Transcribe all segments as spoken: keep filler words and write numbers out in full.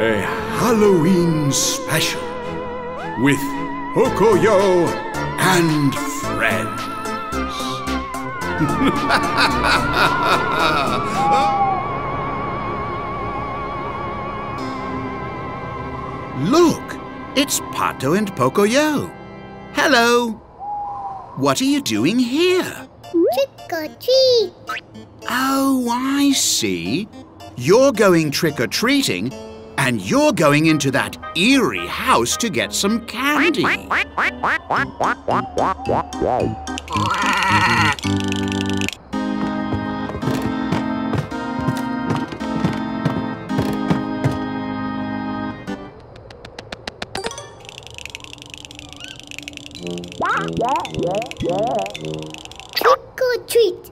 a Halloween special with Pocoyo and friends. Look, it's Pato and Pocoyo. Hello. What are you doing here? Trick or treat. Oh, I see. You're going trick-or-treating, and you're going into that eerie house to get some candy. Trick or treat.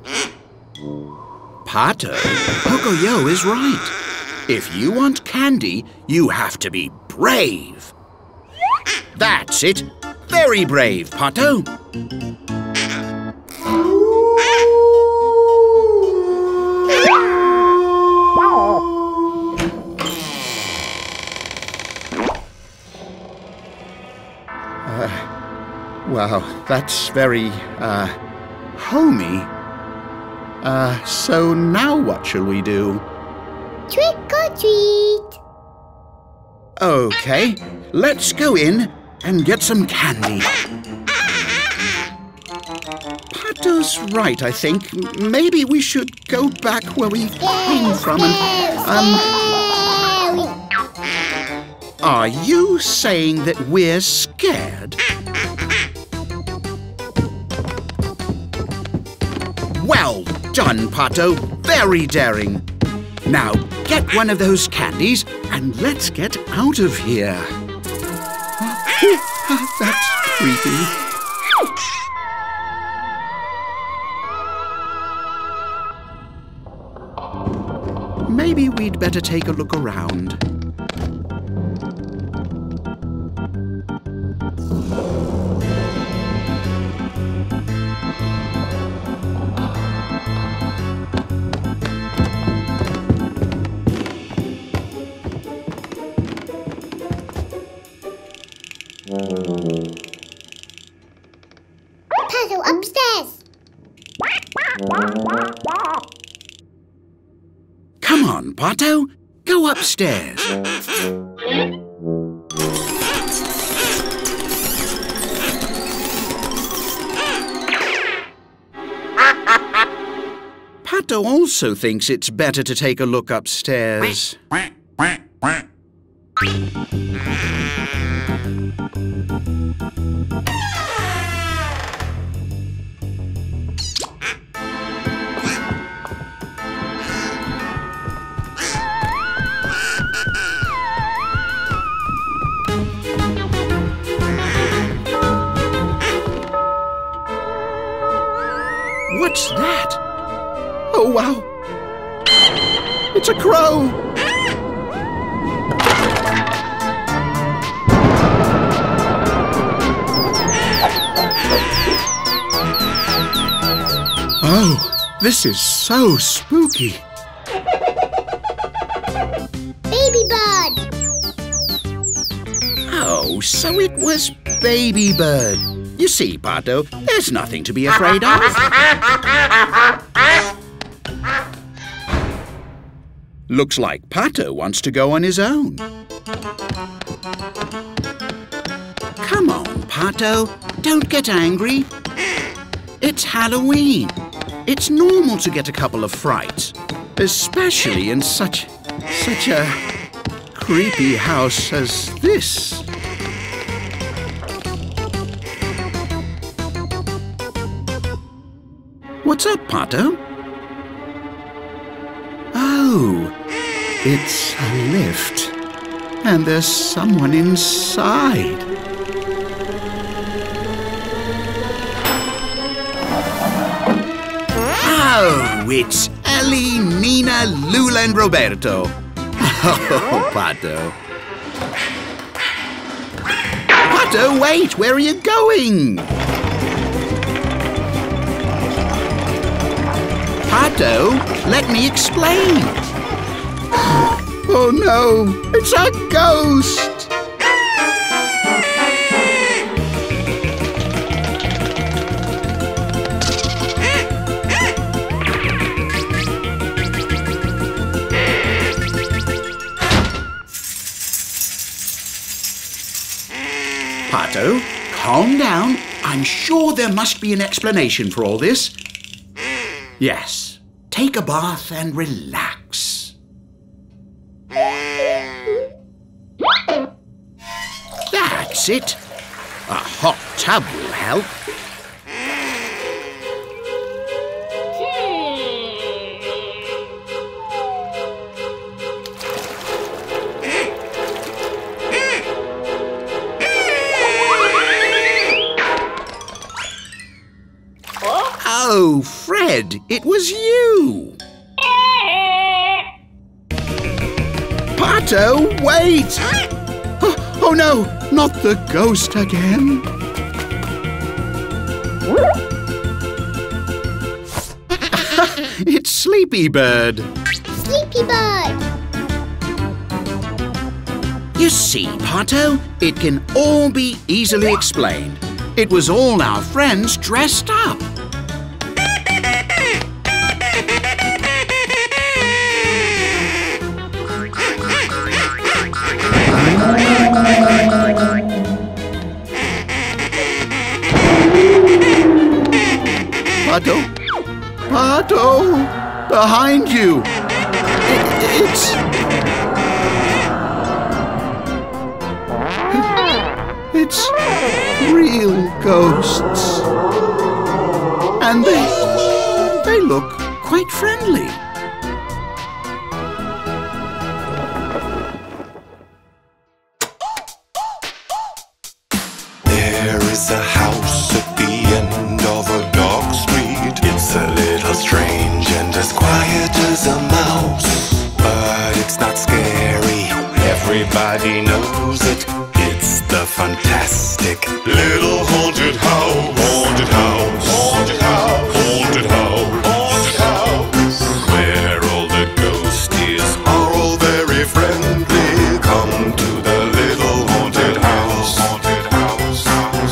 Pato, Pocoyo is right. If you want candy, you have to be brave. That's it. Very brave, Pato. Uh, wow, that's very, uh, homey. Uh, so now what shall we do? Trick or treat! Okay, let's go in and get some candy. Pato's right, I think. Maybe we should go back where we came from and... Um... Are you saying that we're scared? Well done, Pato. Very daring. Now, get one of those candies and let's get out of here. That's creepy. Maybe we'd better take a look around. Pato, go upstairs. Pato also thinks it's better to take a look upstairs. What's that? Oh, wow! It's a crow! Oh, this is so spooky! Baby bird! Oh, so it was Baby Bird. You see, Pato, there's nothing to be afraid of. Looks like Pato wants to go on his own. Come on, Pato, don't get angry. It's Halloween. It's normal to get a couple of frights, especially in such, such a creepy house as this. What's up, Pato? Oh, it's a lift. And there's someone inside. Oh, it's Elly, Nina, Loula and Roberto. Oh, Pato. Pato, wait, where are you going? Pato, let me explain. Oh no, it's a ghost! Pato, calm down. I'm sure there must be an explanation for all this. Yes, take a bath and relax. That's it. A hot tub will help. Oh, Fred, it was you! Pato, wait! Oh, oh no, not the ghost again! It's Sleepy Bird! Sleepy Bird! You see, Pato, it can all be easily explained. It was all our friends dressed up. Pato, Pato, behind you. It, it's it's real ghosts, and they they look quite friendly. There is a house at the end of a dark street. It's a little strange and as quiet as a mouse, but it's not scary. Everybody knows it. It's the fantastic little haunted house. Haunted house. Haunted house. Haunted house. Haunted house. Where all the ghosties are all very friendly. Come to the little haunted house. Haunted house.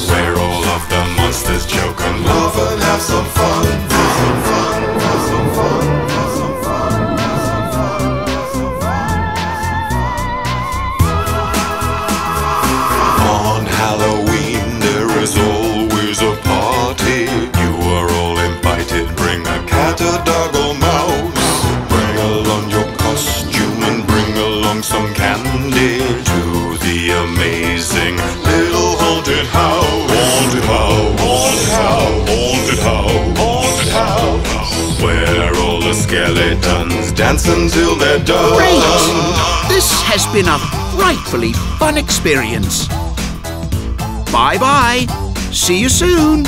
Where all of the monsters joke and love and have some fun. Have some fun. Have some fun. Have some fun. Have some fun. Have some fun. On Halloween there is always a party. You are all invited. Bring a cat, a dog, or mouse. Bring along your costume and bring along some candy to the amazing little haunted house. Haunted house. Haunted house. Haunted house. Haunted house. Where all the skeletons dance until they're done. Great! This has been a frightfully fun experience. Bye-bye. See you soon.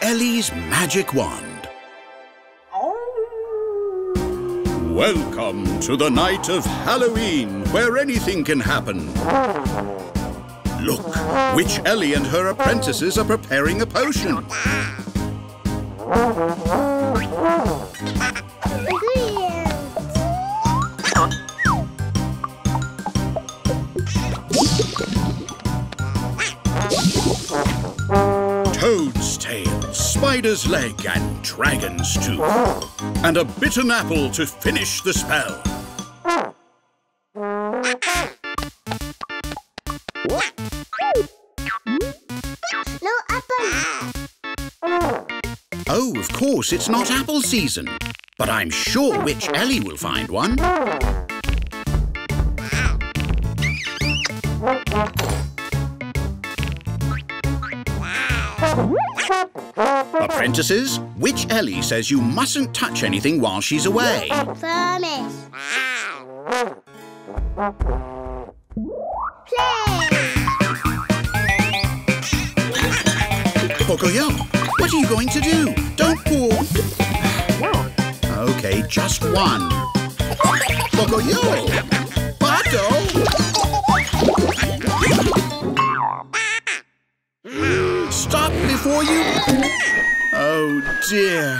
Elly's Magic Wand. Welcome to the night of Halloween, where anything can happen. Look, Witch Elly and her apprentices are preparing a potion. Toad's tail, spider's leg, and dragon's tooth. And a bitten apple to finish the spell. No apple! Oh, of course, it's not apple season. But I'm sure Witch Elly will find one. Apprentices, Witch Elly says you mustn't touch anything while she's away. Promise. Play! Pocoyo, what are you going to do? Don't fall. OK, just one. Pocoyo! Pato! Stop before you... Oh, dear.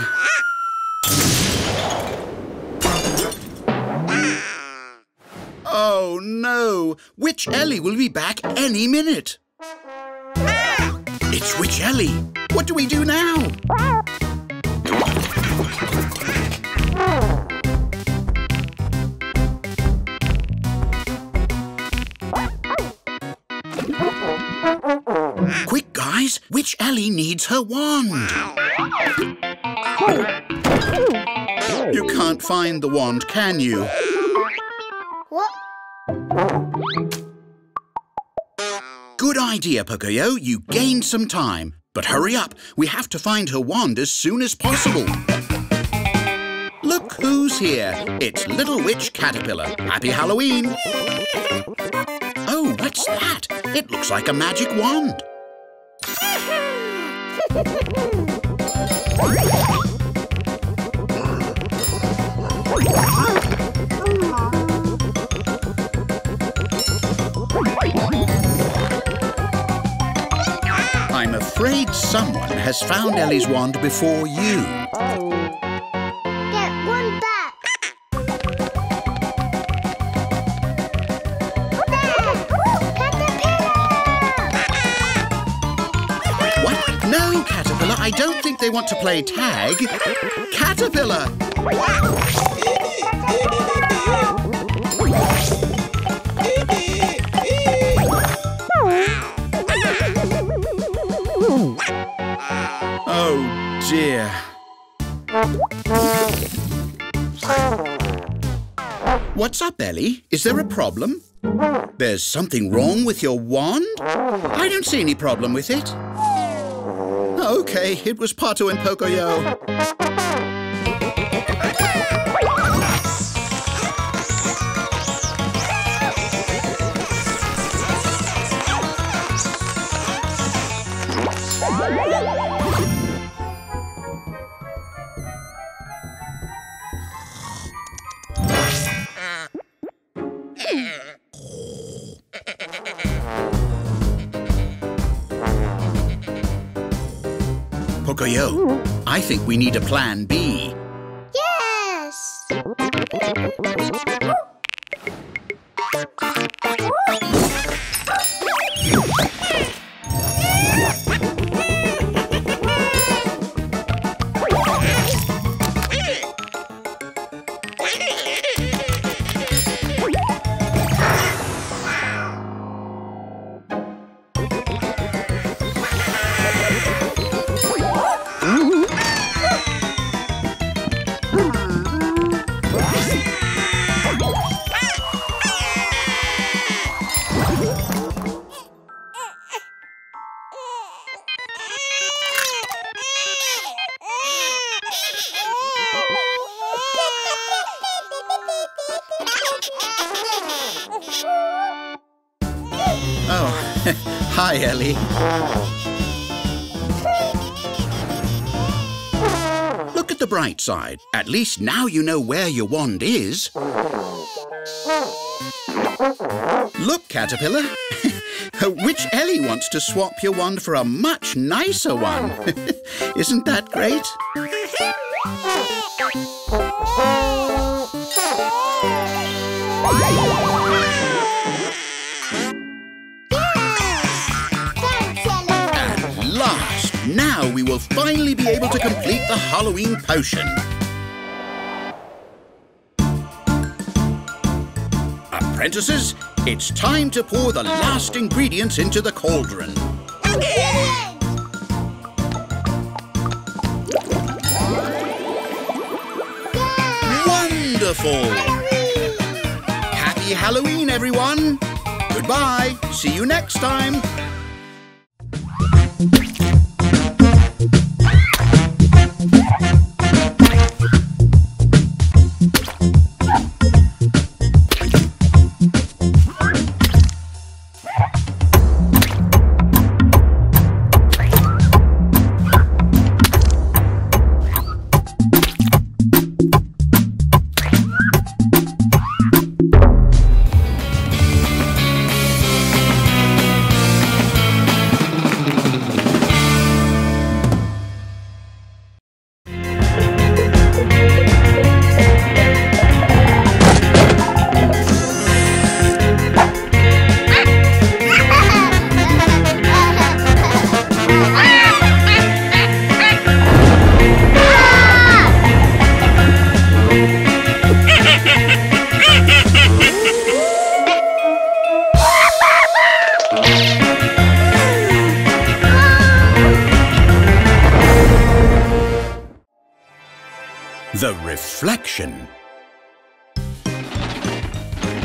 Oh, no. Witch Elly will be back any minute. It's Witch Elly. What do we do now? Quick, guys. Witch Elly needs her wand. You can't find the wand, can you? What? Good idea, Pocoyo. You gained some time. But hurry up. We have to find her wand as soon as possible. Look who's here. It's Little Witch Caterpillar. Happy Halloween. Oh, what's that? It looks like a magic wand. I'm afraid someone has found Elly's wand before you. Get one back. Caterpillar! What? No, Caterpillar, I don't think they want to play tag. Caterpillar! Oh, dear. What's up, Elly? Is there a problem? There's something wrong with your wand? I don't see any problem with it. OK, it was Pato and Pocoyo. Pocoyo, I think we need a plan B. Yes! Hi, Elly. Look at the bright side. At least now you know where your wand is. Look, Caterpillar. Witch Elly wants to swap your wand for a much nicer one. Isn't that great? Now we will finally be able to complete the Halloween potion. Apprentices, it's time to pour the last ingredients into the cauldron. wonderful. Halloween. Happy Halloween, everyone. Goodbye. See you next time.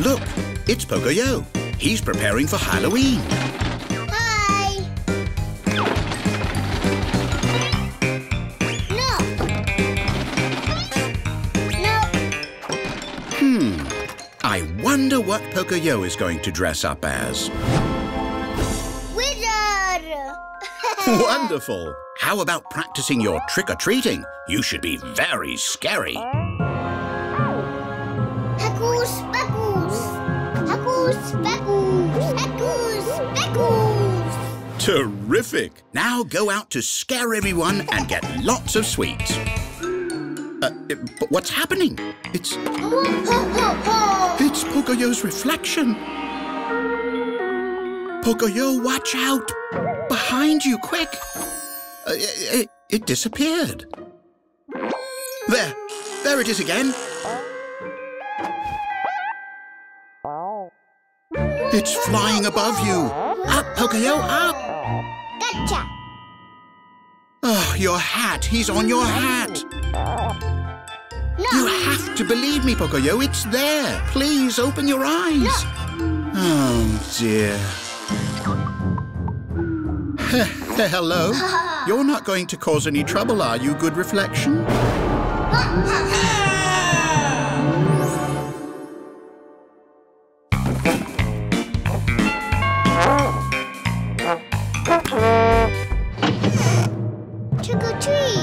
Look, it's Pocoyo. He's preparing for Halloween. Hi! No! No! Hmm, I wonder what Pocoyo is going to dress up as. Wizard! Wonderful! How about practicing your trick-or-treating? You should be very scary. Hakus, Bakus! Hakus, Bakus! Hakus, Bakus! Terrific! Now go out to scare everyone and get lots of sweets. Uh, but what's happening? It's... it's Pocoyo's reflection. Pocoyo, watch out! Behind you, quick! Uh, it, it disappeared. There, there it is again. It's flying above you. Up, Pocoyo, up. Gotcha. Oh, your hat, he's on your hat. No. You have to believe me, Pocoyo, it's there. Please open your eyes. No. Oh, dear. Hello. You're not going to cause any trouble, are you, Good Reflection? Trick or treat.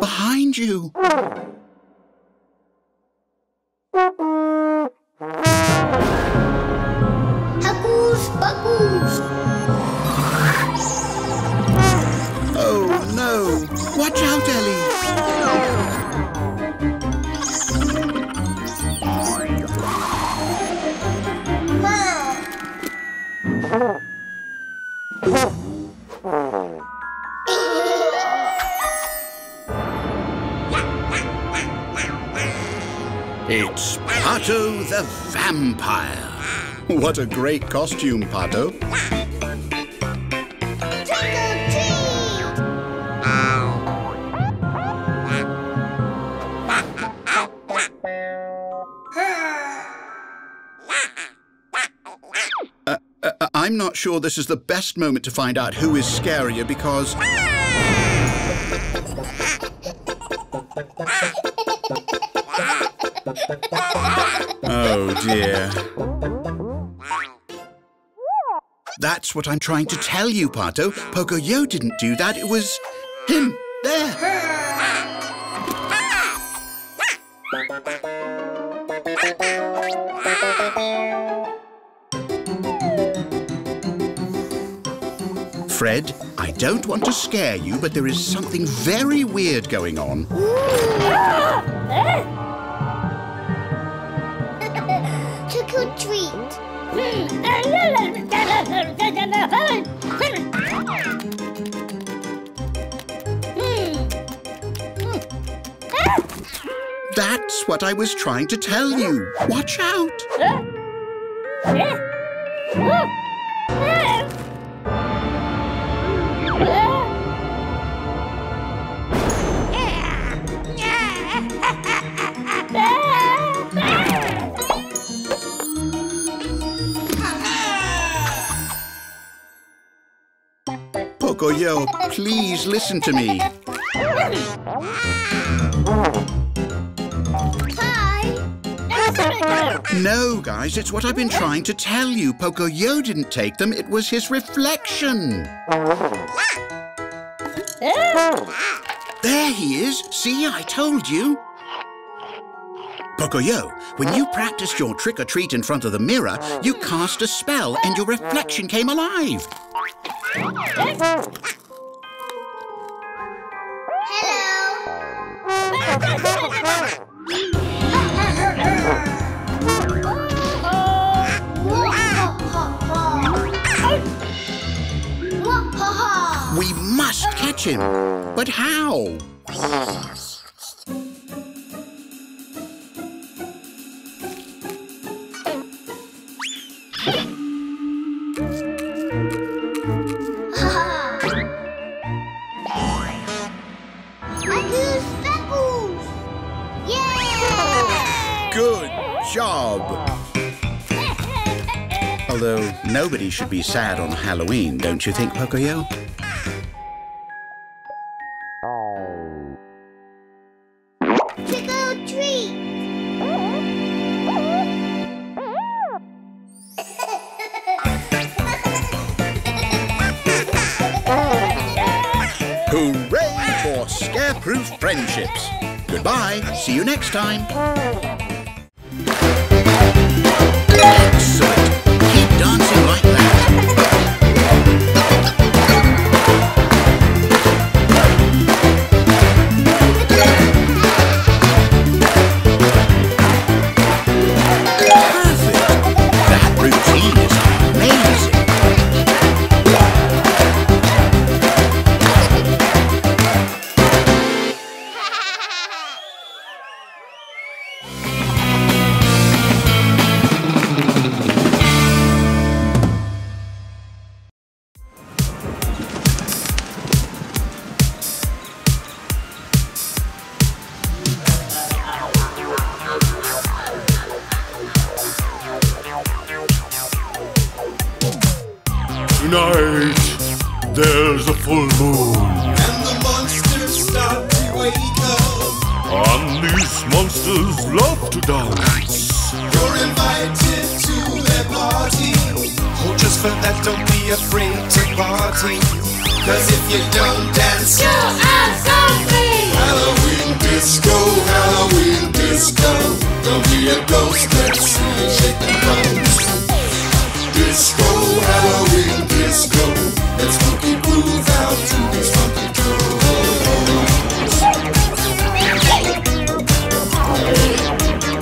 Behind you. Hakus, Bakus. Oh no. Watch out, Elly. It's Pato the Vampire. What a great costume, Pato. Trick or treat! uh, uh, I'm not sure this is the best moment to find out who is scarier because... Oh, dear. That's what I'm trying to tell you, Pato. Pocoyo didn't do that. It was him. There. Fred, I don't want to scare you, but there is something very weird going on. good treat. That's what I was trying to tell you. Watch out. Pocoyo, please listen to me. No, guys, it's what I've been trying to tell you. Pocoyo didn't take them. It was his reflection. There he is. See, I told you. Pocoyo, when you practiced your trick-or-treat in front of the mirror, you cast a spell and your reflection came alive. Hello. We must catch him, but how? Although nobody should be sad on Halloween, don't you think, Pocoyo? Trick or treat! Hooray for scare-proof friendships! Goodbye, see you next time! Excellent! Dancing like that. Perfect! That routine is amazing. Disco Halloween.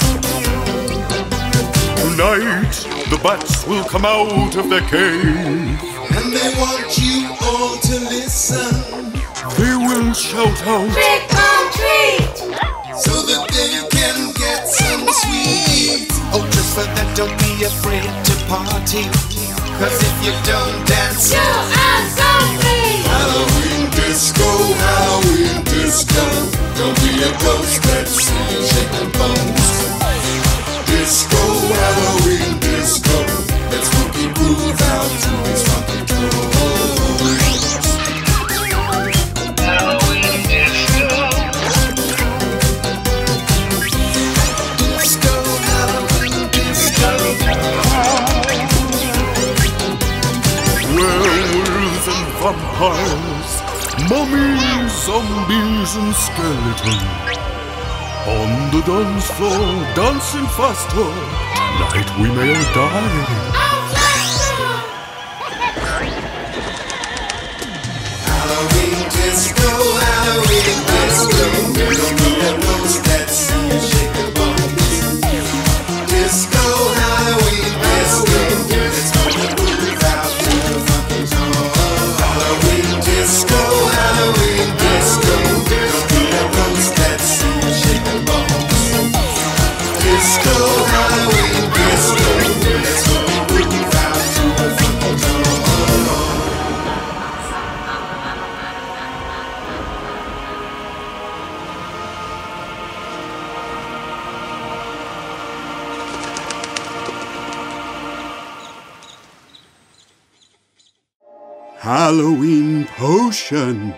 Halloween potion.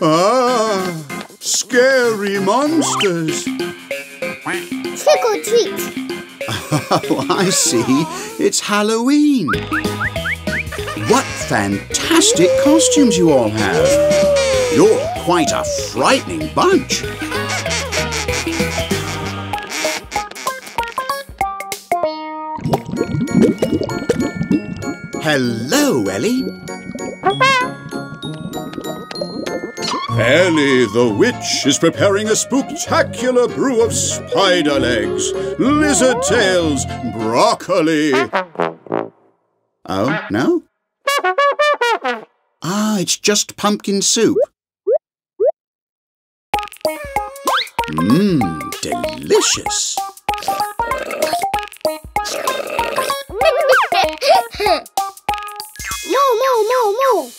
Ah, scary monsters. Trick or treat. Oh, I see. It's Halloween. What fantastic costumes you all have. You're quite a frightening bunch. Hello, Elly. Elly the witch is preparing a spooktacular brew of spider legs, lizard tails, broccoli. Oh, no? Ah, it's just pumpkin soup. Mmm, delicious. No, no, no, no.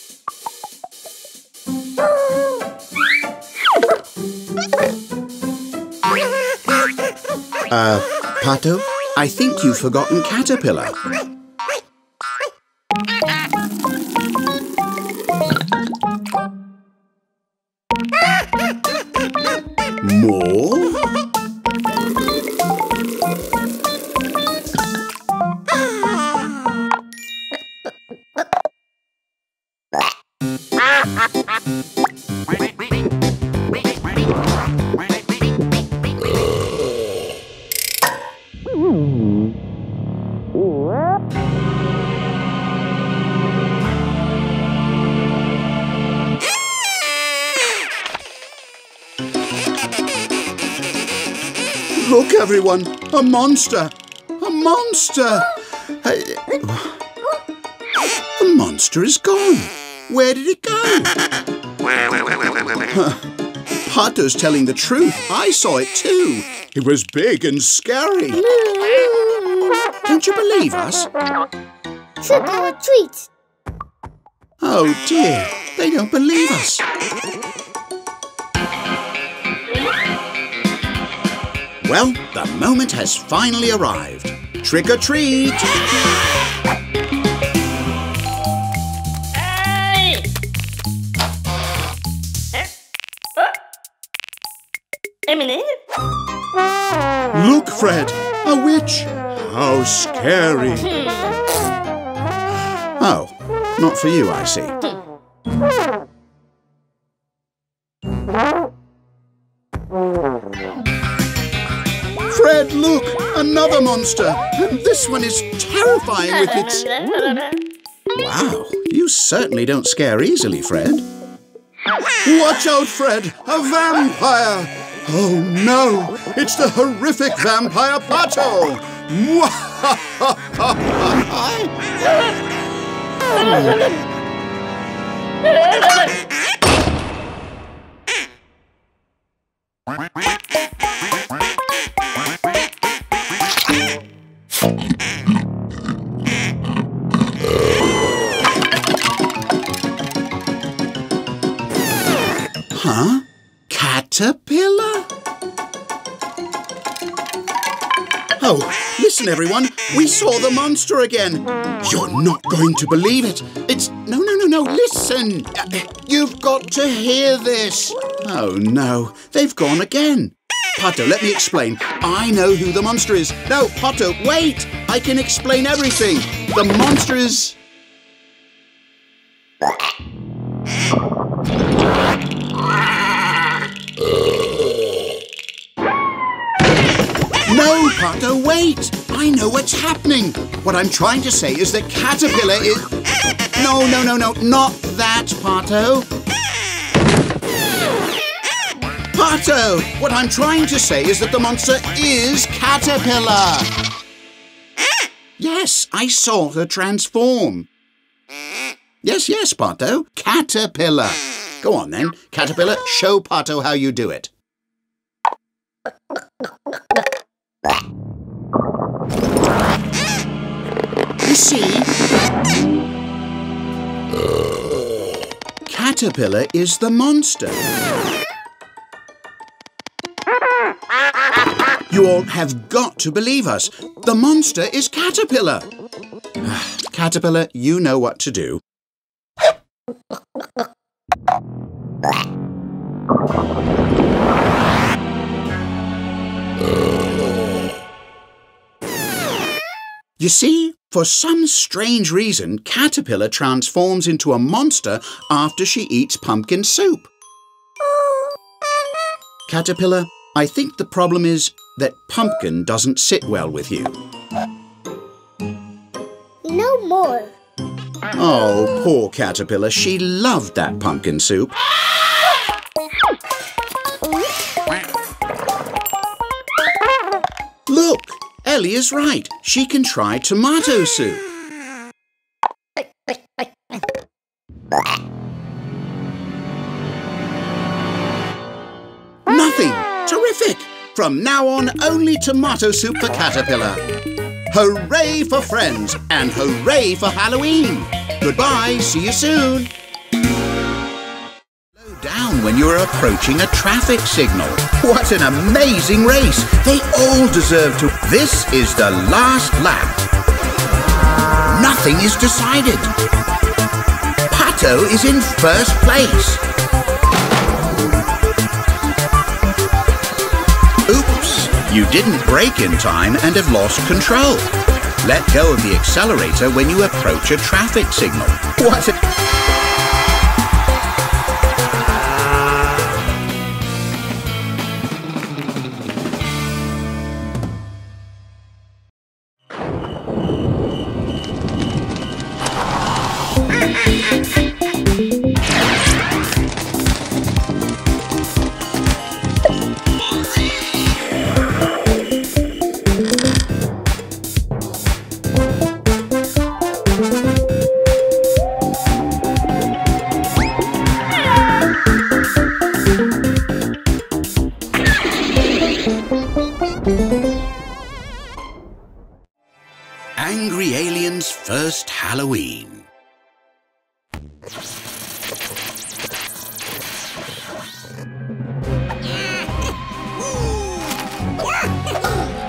Uh, Pato, I think you've forgotten Caterpillar. More? Look, everyone! A monster! A monster! The monster is gone! Where did it go? Huh. Pato's telling the truth. I saw it too. It was big and scary. Don't you believe us? Trick or treat! Oh dear, they don't believe us. Well, the moment has finally arrived. Trick or treat! Hey! Look, Fred! A witch! How scary! Oh, not for you, I see. Fred, look! Another monster! And this one is terrifying with its... Wow, you certainly don't scare easily, Fred. Watch out, Fred! A vampire! Oh, no! It's the horrific vampire Pato! Huh? Caterpillar? Oh, listen everyone, we saw the monster again. You're not going to believe it. It's... No, no, no, no, listen. You've got to hear this. Oh no, they've gone again. Pato, let me explain. I know who the monster is. No, Pato, wait. I can explain everything. The monster is... No, Pato, wait! I know what's happening. What I'm trying to say is that Caterpillar is... No, no, no, no, not that, Pato. Pato! What I'm trying to say is that the monster is Caterpillar. Yes, I saw her transform. Yes, yes, Pato. Caterpillar. Go on then, Caterpillar, show Pato how you do it. You see? Caterpillar is the monster. You all have got to believe us. The monster is Caterpillar. Caterpillar, you know what to do. You see, for some strange reason, Caterpillar transforms into a monster after she eats pumpkin soup. Caterpillar, I think the problem is that pumpkin doesn't sit well with you. No more. Oh, poor Caterpillar. She loved that pumpkin soup. Look, Elly is right. She can try tomato soup. Nothing. Terrific. From now on, only tomato soup for Caterpillar. Hooray for friends and hooray for Halloween. Goodbye, see you soon. Slow down when you're approaching a traffic signal. What an amazing race. They all deserve to. This is the last lap. Nothing is decided. Pato is in first place. You didn't brake in time and have lost control. Let go of the accelerator when you approach a traffic signal. What a... Angry Alien's first Halloween.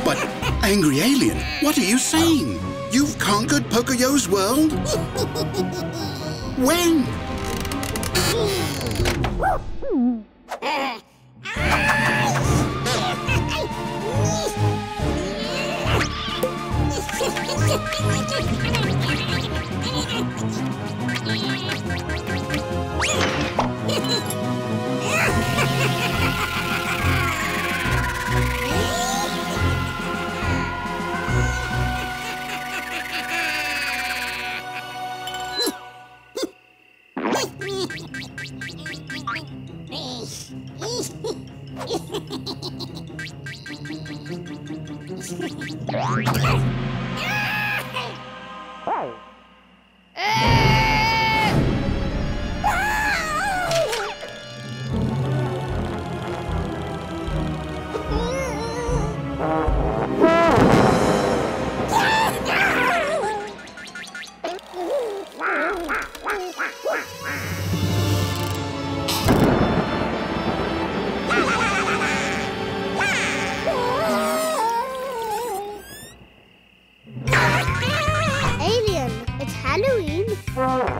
But, Angry Alien, what are you saying? You've conquered Pocoyo's world? When?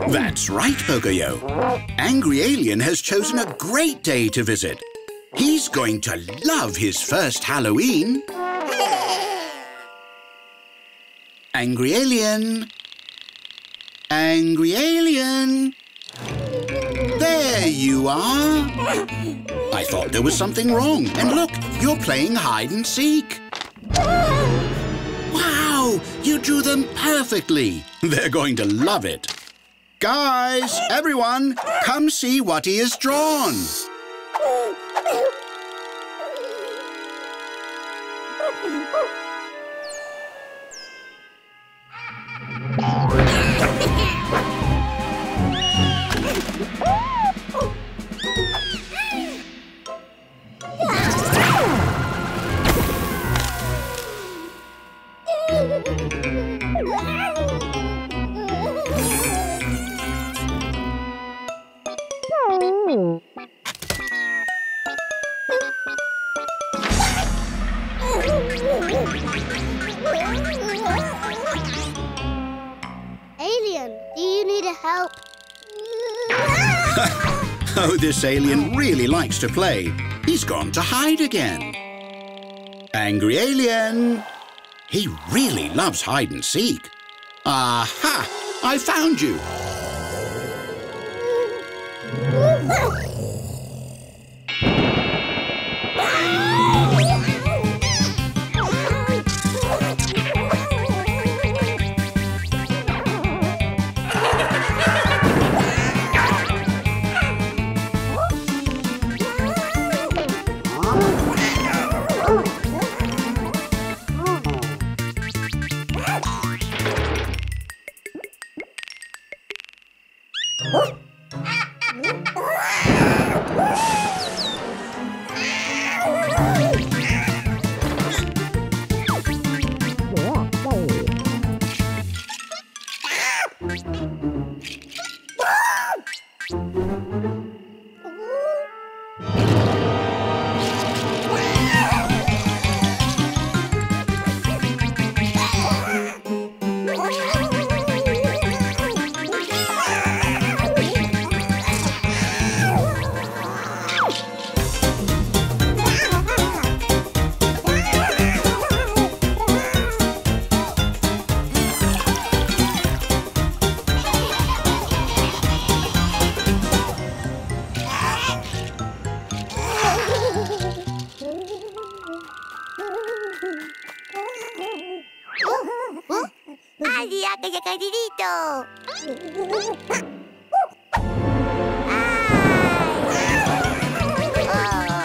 That's right, Pocoyo. Angry Alien has chosen a great day to visit. He's going to love his first Halloween. Angry Alien. Angry Alien. There you are. I thought there was something wrong. And look, you're playing hide and seek. Wow, you drew them perfectly. They're going to love it. Guys, everyone, come see what he has drawn. Help! Oh, this alien really likes to play. He's gone to hide again. Angry Alien! He really loves hide and seek. Aha! I found you!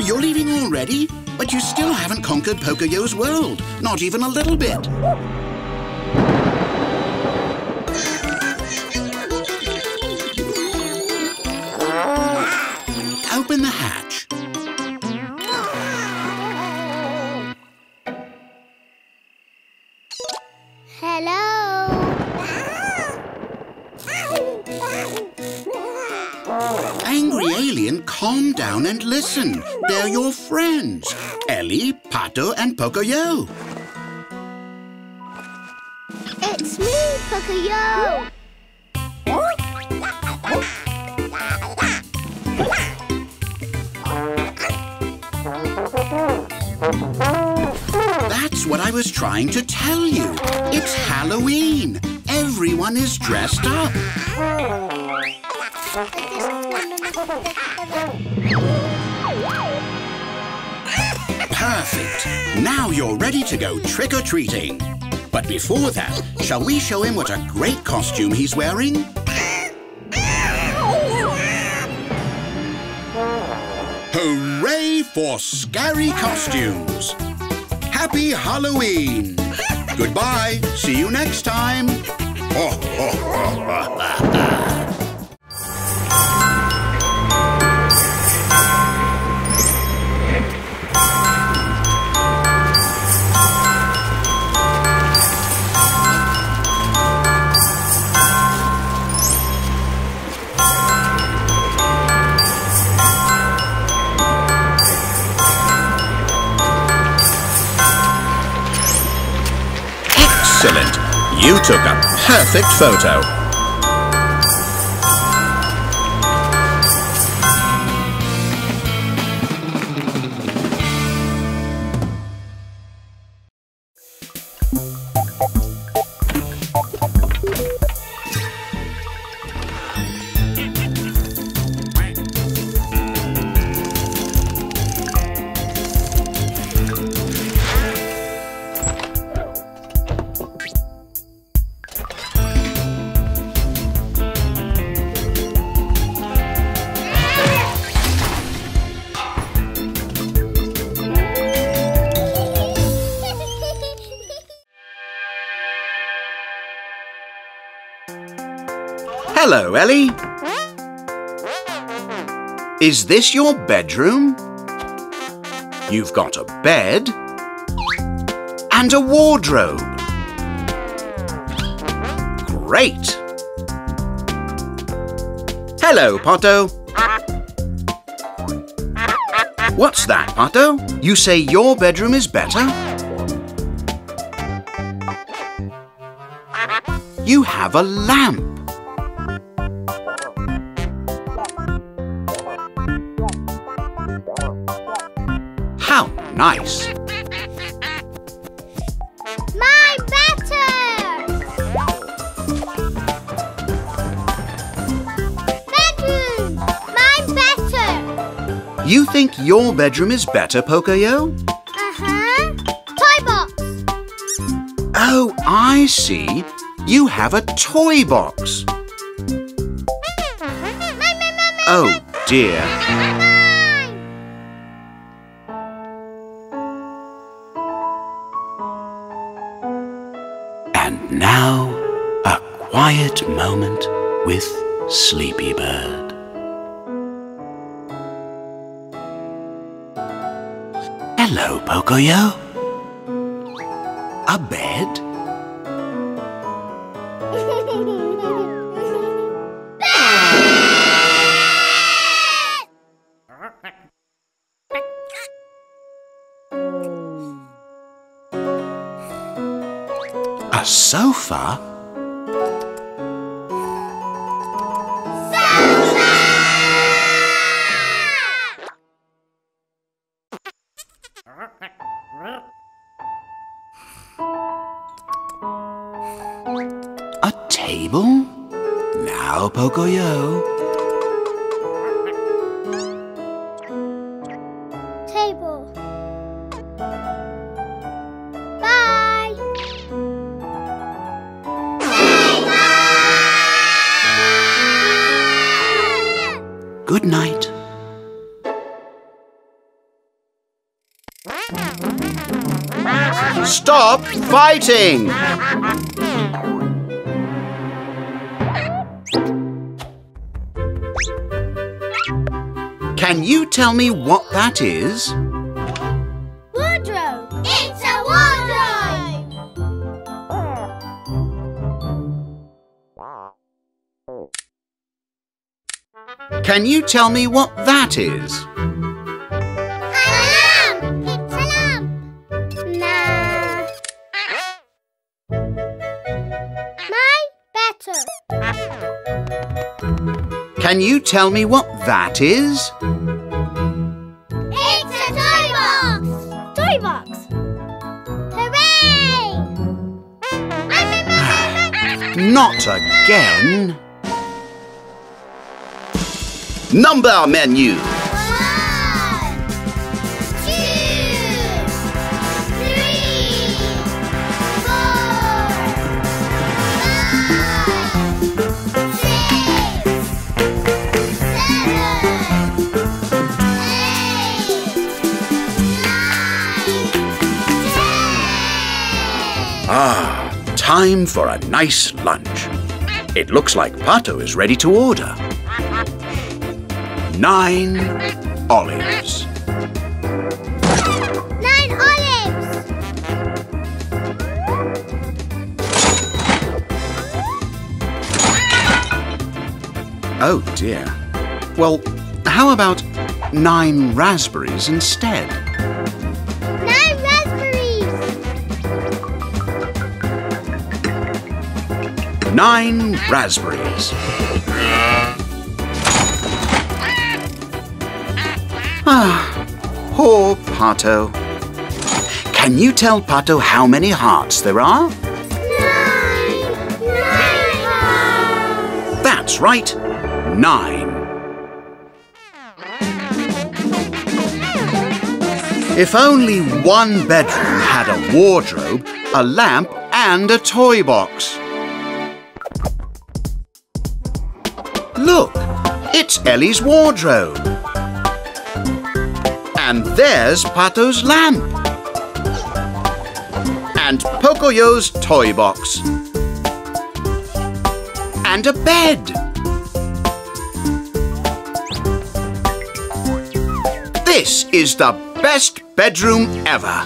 You're leaving already? But you still haven't conquered Pocoyo's world. Not even a little bit. Open the hatch. Calm down and listen. They're your friends, Elly, Pato, and Pocoyo. It's me, Pocoyo. That's what I was trying to tell you. It's Halloween. Everyone is dressed up. Perfect. Now you're ready to go trick-or-treating. But before that, shall we show him what a great costume he's wearing? Hooray for scary costumes! Happy Halloween! Goodbye. See you next time. Excellent! You took a perfect photo. Hello, Elly. Is this your bedroom? You've got a bed and a wardrobe. Great. Hello, Pato. What's that, Pato? You say your bedroom is better? You have a lamp. Nice. My batter! Bedroom! My batter! You think your bedroom is better, Pocoyo? Uh-huh. Toy box! Oh, I see. You have a toy box. Oh, dear. And now, a quiet moment with Sleepy Bird. Hello, Pocoyo. A bed? A sofa? Sofa! A table? Now, Pocoyo. Table. Good night. Stop fighting! Can you tell me what that is? Wardrobe! It's a wardrobe! Can you tell me what that is? A lamp! It's a lamp! Nah. My batter. Can you tell me what that is? It's a toy box! Toy box! Hooray! Not again! Number menu. One, two, three, four, five, six, seven, eight, nine, ten. Ah, time for a nice lunch. It looks like Pato is ready to order. Nine olives. Nine olives! Oh dear. Well, how about nine raspberries instead? Nine raspberries! Nine raspberries. Ah, poor Pato. Can you tell Pato how many hearts there are? Nine! Nine hearts! That's right, nine. If only one bedroom had a wardrobe, a lamp and a toy box. Look, it's Elly's wardrobe. And there's Pato's lamp. And Pocoyo's toy box. And a bed. This is the best bedroom ever.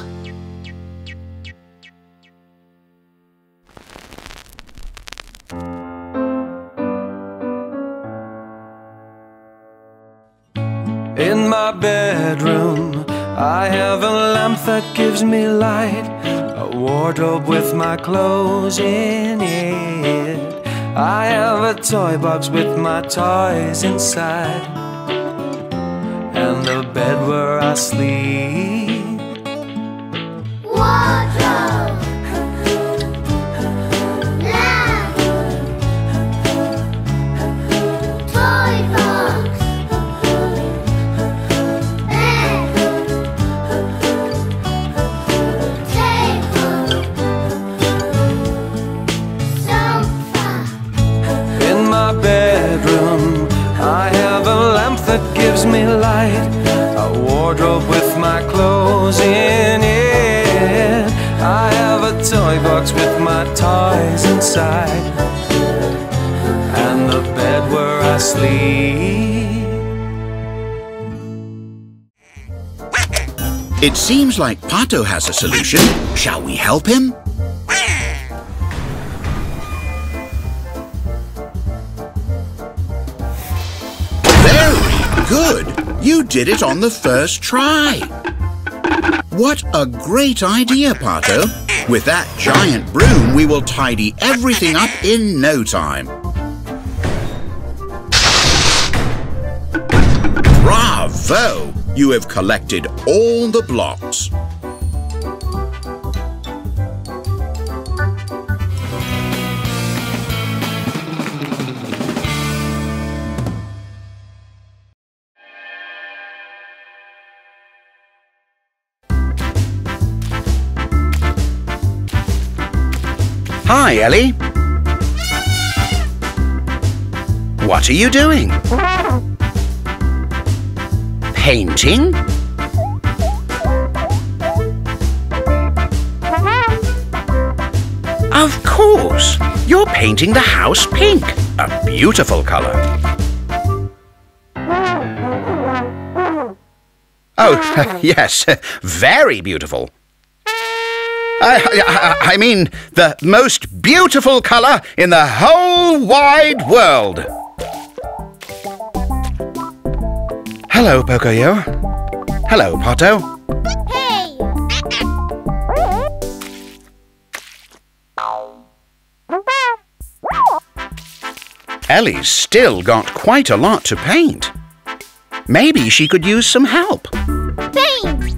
In my bedroom, I have a lamp that gives me light, a wardrobe with my clothes in it. I have a toy box with my toys inside, and the bed where I sleep. It seems like Pato has a solution. Shall we help him? Very good! You did it on the first try! What a great idea, Pato! With that giant broom, we will tidy everything up in no time. Bravo! You have collected all the blocks. Hi, Elly. What are you doing? Painting? Of course! You're painting the house pink, a beautiful colour. Oh, yes, very beautiful. I, I, I mean, the most beautiful colour in the whole wide world. Hello, Pocoyo. Hello, Pato. Hey! Elly's still got quite a lot to paint. Maybe she could use some help. Paint!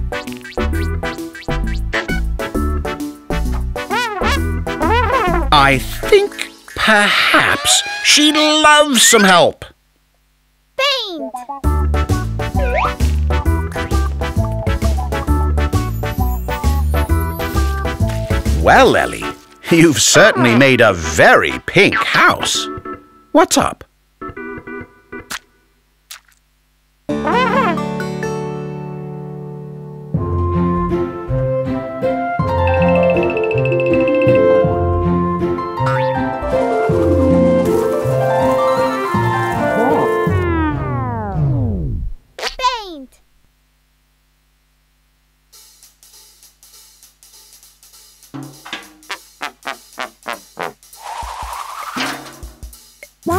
I think perhaps she'd love some help. Paint! Well, Elly, you've certainly made a very pink house. What's up?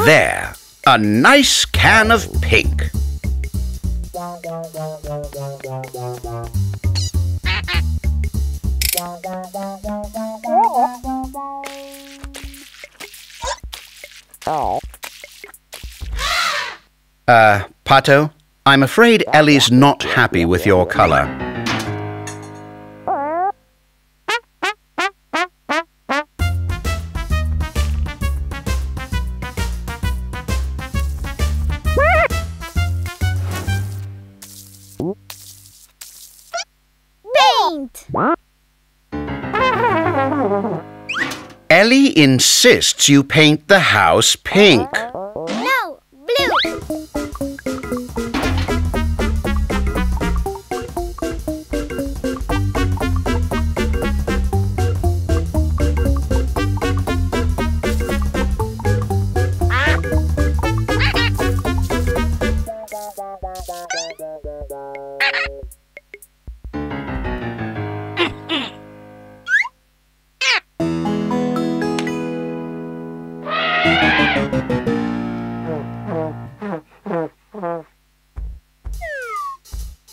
There, a nice can of pink. Uh, Pato, I'm afraid Elly's not happy with your colour. Elly insists you paint the house pink. No, blue.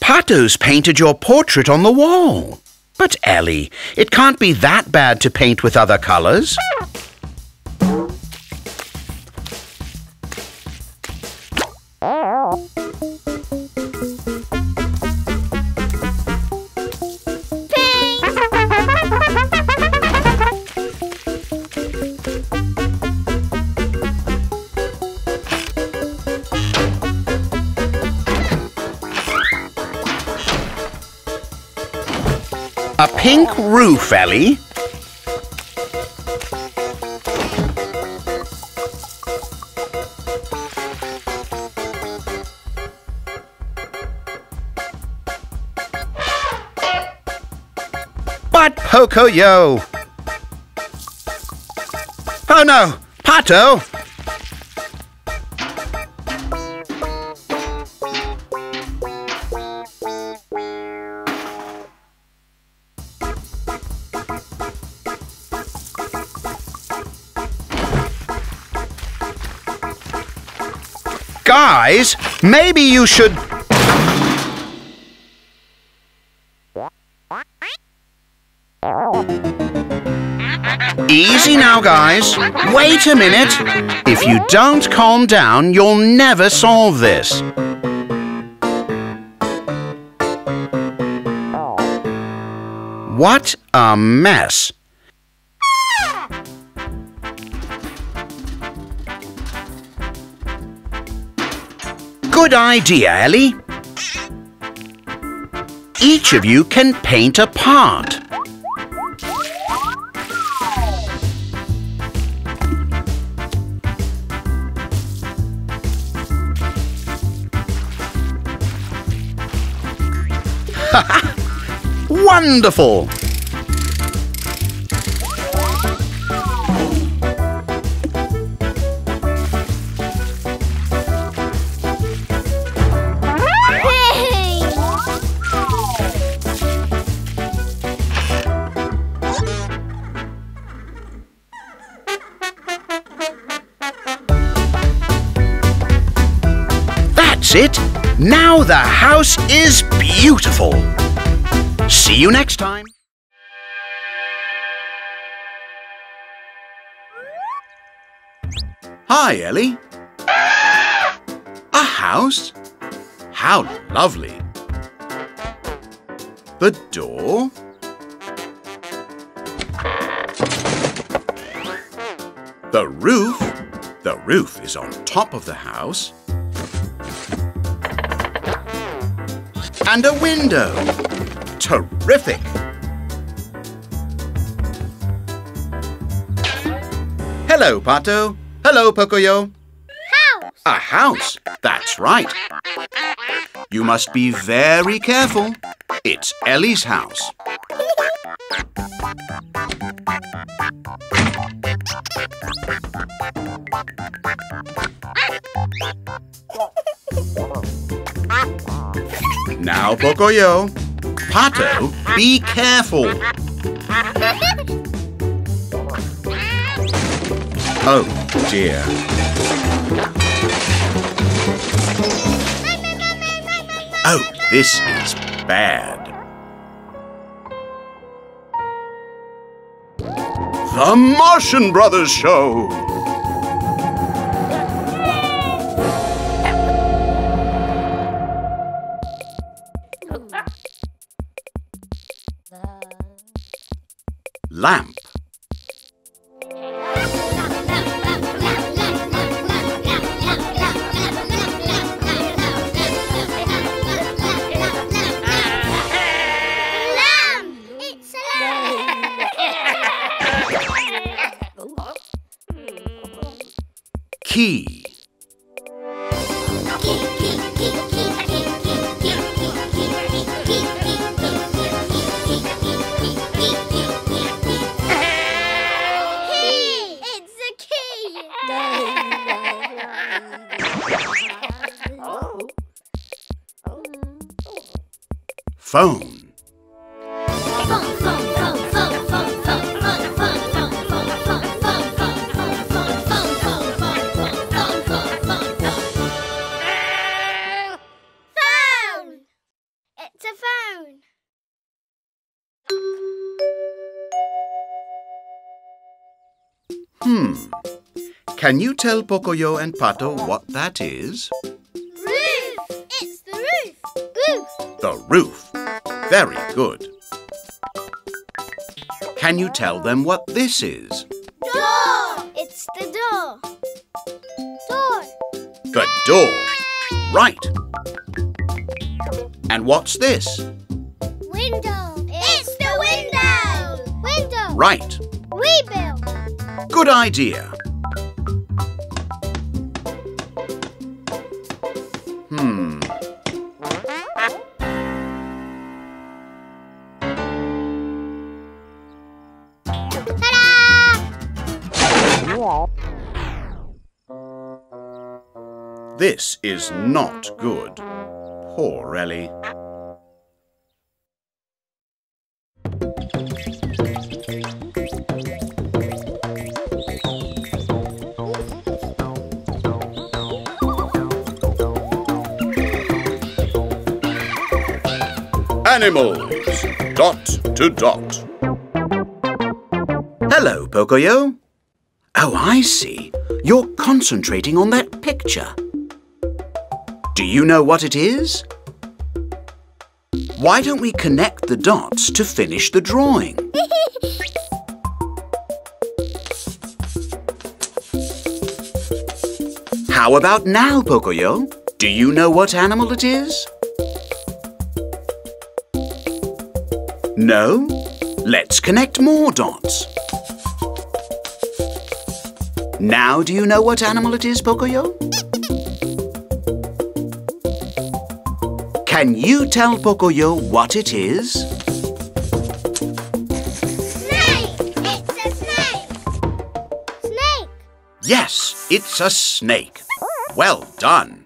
Pato's painted your portrait on the wall. But Elly, it can't be that bad to paint with other colours. Paint! A pink roof, Elly. But Pocoyo. Oh no, Pato. Guys, maybe you should... Easy now, guys. Wait a minute. If you don't calm down, you'll never solve this. What a mess. Good idea, Elly. Each of you can paint a part. Wonderful! It. Now the house is beautiful. See you next time. Hi, Elly. A house? How lovely. The door? The roof? The roof is on top of the house. And a window. Terrific! Hello, Pato. Hello, Pocoyo. House! A house, that's right. You must be very careful. It's Elly's house. Now, Pocoyo. Pato, be careful. Oh, dear. Oh, this is bad. The Martian Brothers Show. Lamp. Lamp! It's a lamp! Key. Phone. Phone! It's a phone. Hmm. Can you tell Pocoyo and Pato what that is? Roof! It's the roof. Roof. The roof. Very good. Can you tell them what this is? Door! It's the door. Door. The door. Right. And what's this? Window. It's the window. right. We build. Good idea. Hmm. Ta-da! This is not good. Poor Elly. Animals, dot to dot. Hello, Pocoyo. Oh, I see. You're concentrating on that picture. Do you know what it is? Why don't we connect the dots to finish the drawing? How about now, Pocoyo? Do you know what animal it is? No? Let's connect more dots. Now do you know what animal it is, Pocoyo? Can you tell Pocoyo what it is? Snake! It's a snake! Snake! Yes, it's a snake. Well done.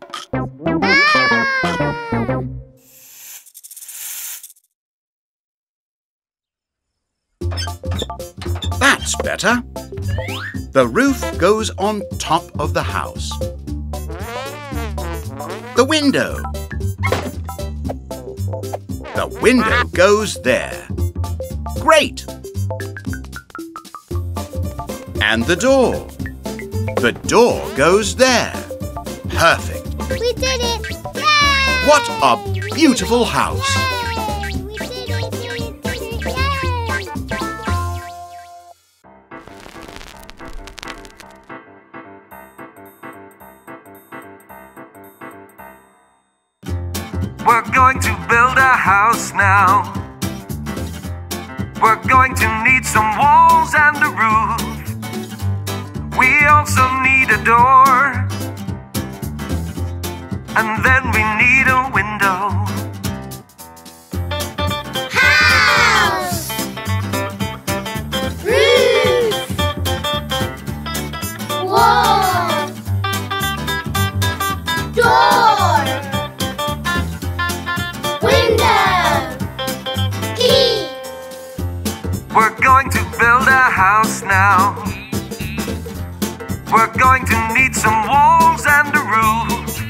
That's better. The roof goes on top of the house. The window. The window goes there. Great! And the door. The door goes there. Perfect. We did it! Yay! What a beautiful house! We're going to build a house now. We're going to need some walls and a roof. We also need a door. And then we need a window. House! Roof! Wall! Door! We're going to build a house now. We're going to need some walls and a roof.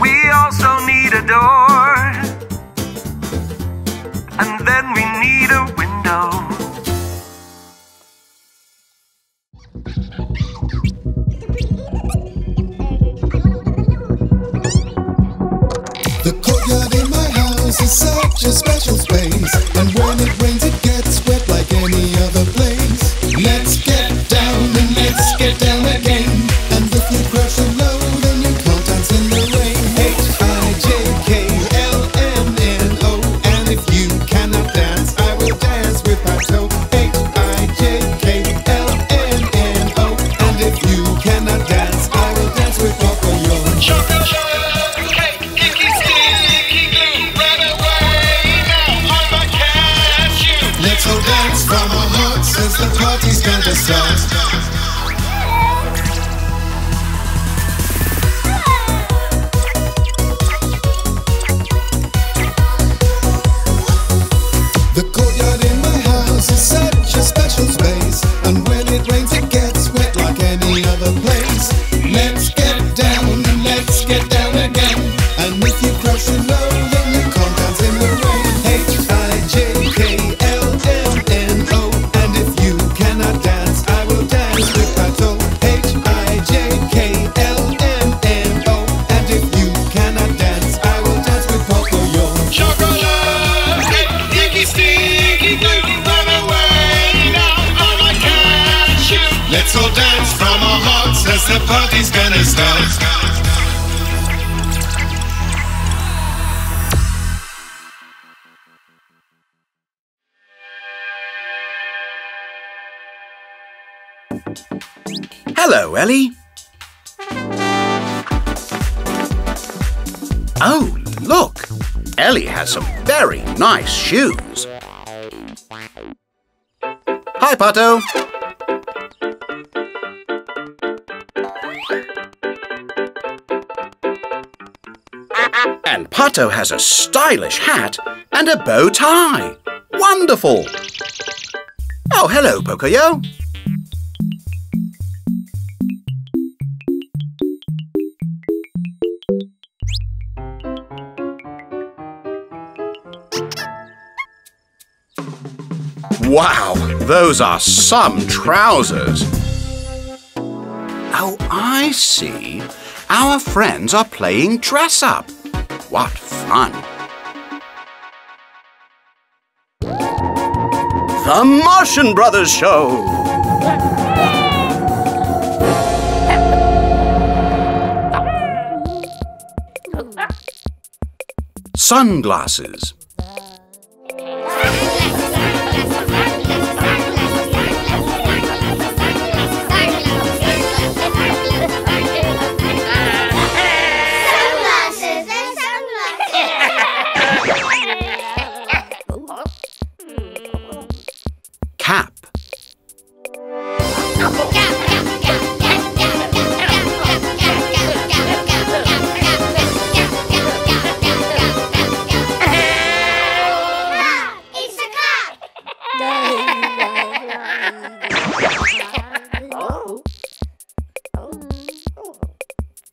We also need a door. And then we need a window. The courtyard in my house is such a special space. And when it rains it gets wet like any other place. Let's get down and let's get down again. And if you crush the load then you can't dance in the rain. H I J K L M N O. And if you cannot dance, I will dance with Pato. H I J K L M N O. And if you cannot dance, I will dance with Pocoyo. Chocolate, chocolate, cake, icky, sticky glue. Run away now, I might catch you. Let's all dance from our hearts as the party's gonna start. The courtyard in my house is such a special space. And when it rains it gets wet like any other place. Let's get down and let's get down again. And if you crush the load then you can't dance in the rain. H I J K L M N O. And if you cannot dance, I will dance with Pato. H I J K L M N O. And if you cannot dance, I will dance with Pocoyo. Chocolate, cake, icky, sticky glue, run away now, I might catch you. Let's all dance from our hearts as the party's gonna start. Hello, Elly. Oh, look! Elly has some very nice shoes. Hi, Pato. And Pato has a stylish hat and a bow tie. Wonderful! Oh, hello, Pocoyo. Wow, those are some trousers. Oh, I see. Our friends are playing dress-up. What fun! The Martian Brothers Show! Sunglasses.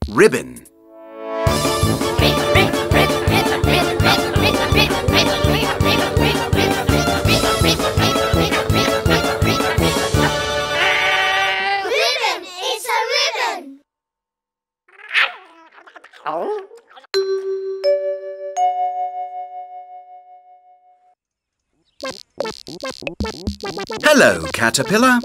Ribbon. Ribbon! It's a ribbon! Hello, Caterpillar.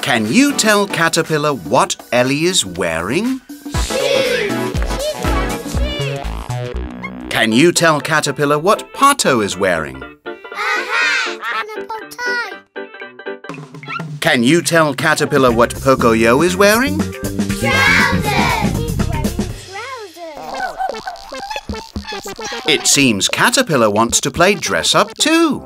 Can you tell Caterpillar what Elly is wearing? Shoes. Can you tell Caterpillar what Pato is wearing? A hat and a bow tie. Can you tell Caterpillar what Pocoyo is wearing? Trousers. It seems Caterpillar wants to play dress up too.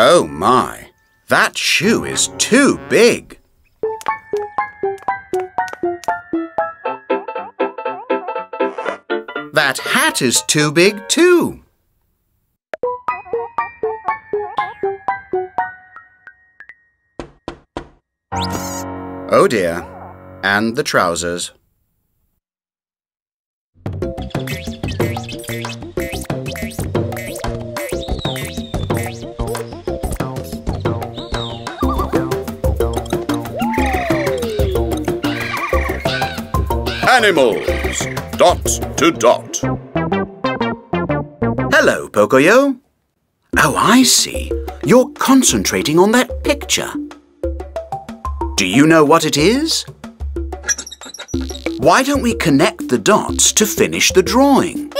Oh my, that shoe is too big. That hat is too big too. Oh dear, and the trousers. Animals, dot to dot. Hello, Pocoyo. Oh, I see. You're concentrating on that picture. Do you know what it is? Why don't we connect the dots to finish the drawing?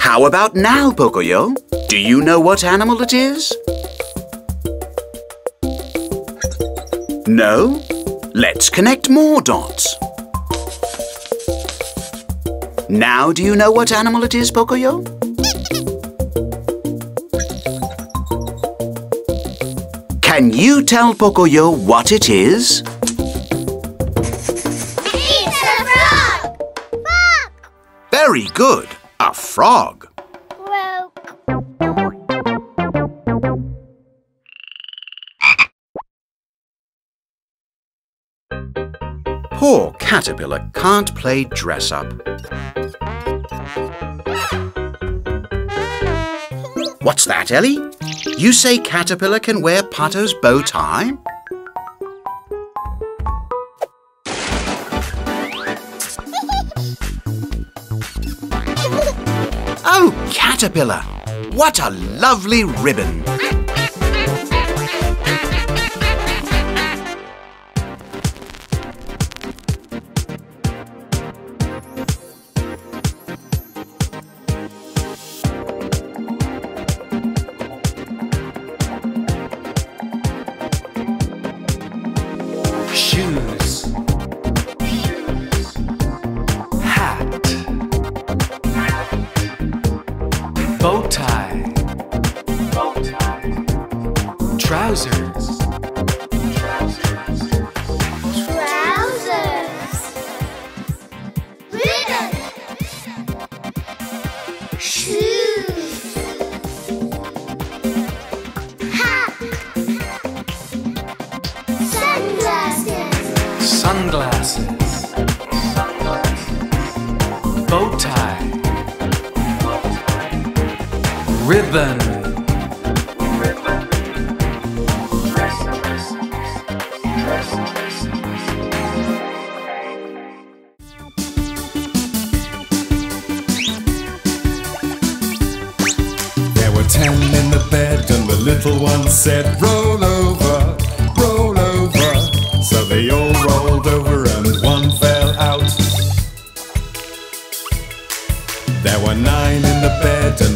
How about now, Pocoyo? Do you know what animal it is? No? Let's connect more dots. Now do you know what animal it is, Pocoyo? Can you tell Pocoyo what it is? It's a frog! Frog! Very good, a frog. Poor Caterpillar can't play dress-up. What's that, Elly? You say Caterpillar can wear Pato's bow tie? caterpillar. What a lovely ribbon! Said, roll over, roll over. So they all rolled over and one fell out. There were nine in the bed and the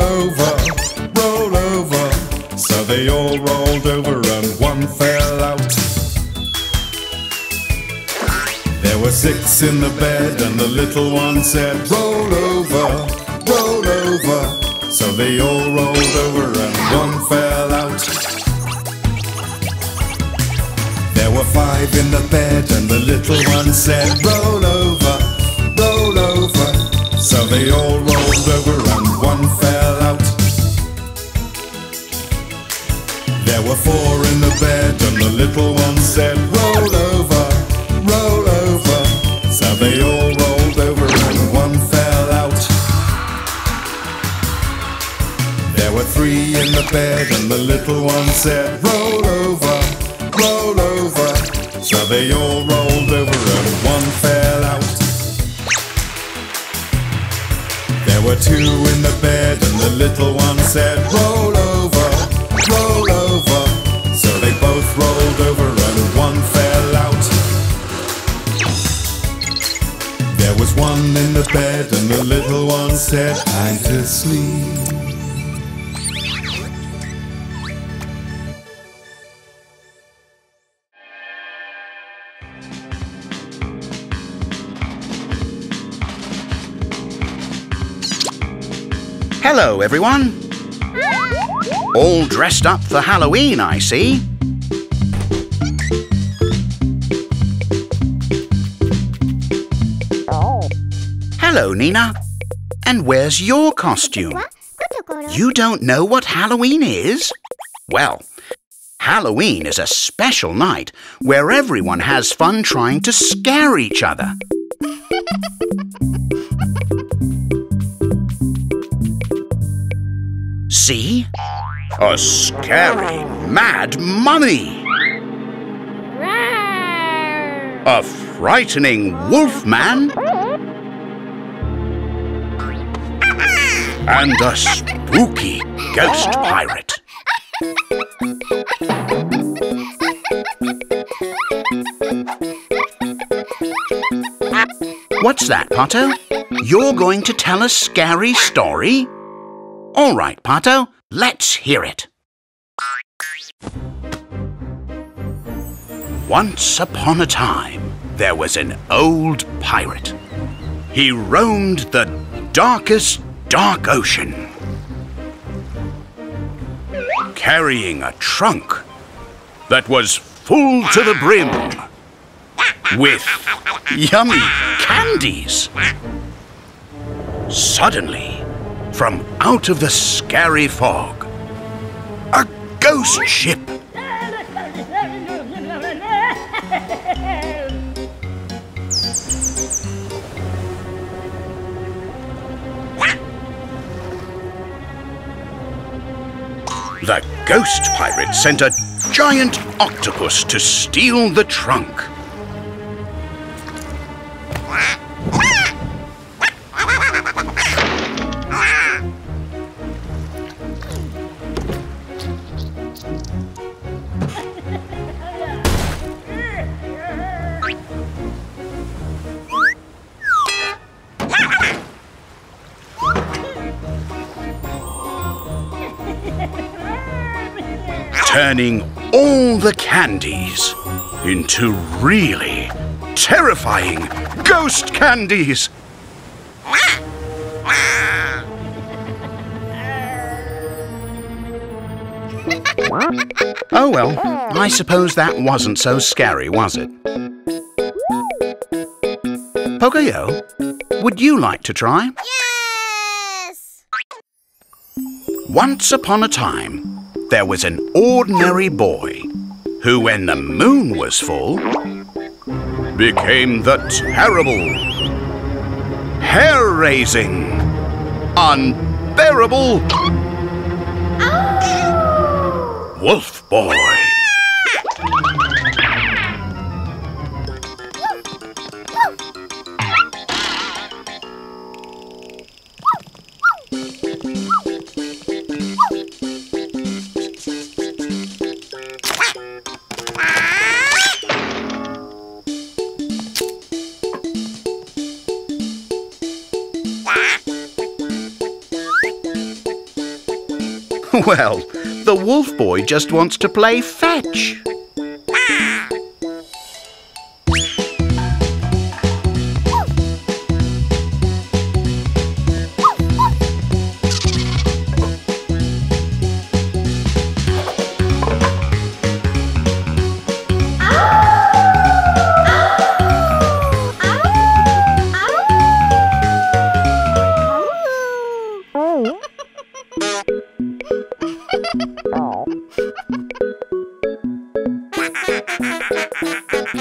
over, roll over. So they all rolled over and one fell out. There were six in the bed and the little one said, roll over, roll over. So they all rolled over and one fell out. There were five in the bed and the little one said, roll over, roll over. So they all rolled over and one fell out. There were four in the bed and the little one said, roll over, roll over. So they all rolled over and one fell out. There were three in the bed and the little one said, roll over, roll over. So they all rolled over and one fell out. There were two in the bed and the little one said, roll over, roll over. So they both rolled over and one fell out. There was one in the bed and the little one said, time to sleep. Hello, everyone. All dressed up for Halloween, I see. Hello, Nina. And where's your costume? You don't know what Halloween is? Well, Halloween is a special night where everyone has fun trying to scare each other. See? A scary, mad mummy. A frightening wolfman. And a spooky ghost pirate. What's that, Pato? You're going to tell a scary story? All right, Pato, let's hear it. Once upon a time, there was an old pirate. He roamed the darkest, dark ocean, carrying a trunk that was full to the brim with yummy candies. Suddenly, from out of the scary fog, a ghost ship. The ghost pirate sent a giant octopus to steal the trunk. Turning all the candies into really terrifying ghost candies. Oh well, I suppose that wasn't so scary, was it? Pocoyo, would you like to try? Yes! Once upon a time, there was an ordinary boy who, when the moon was full, became the terrible, hair-raising, unbearable wolf boy. Well, the wolf boy just wants to play fetch.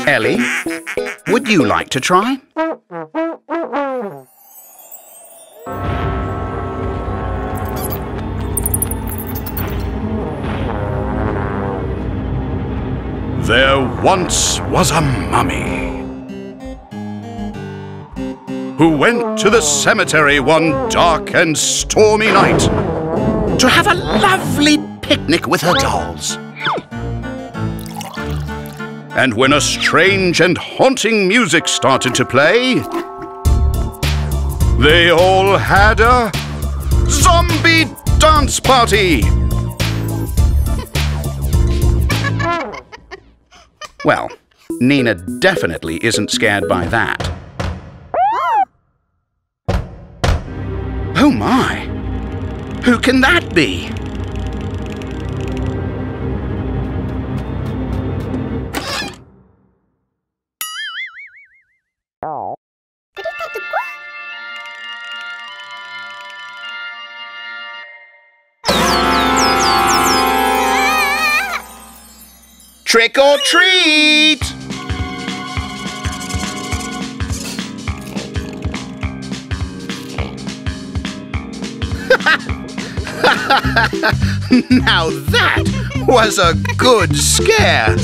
Elly, would you like to try? There once was a mummy who went to the cemetery one dark and stormy night to have a lovely picnic with her dolls. And when a strange and haunting music started to play, they all had a zombie dance party! Well, Nina definitely isn't scared by that. Oh my! Who can that be? Trick or treat! Now that was a good scare!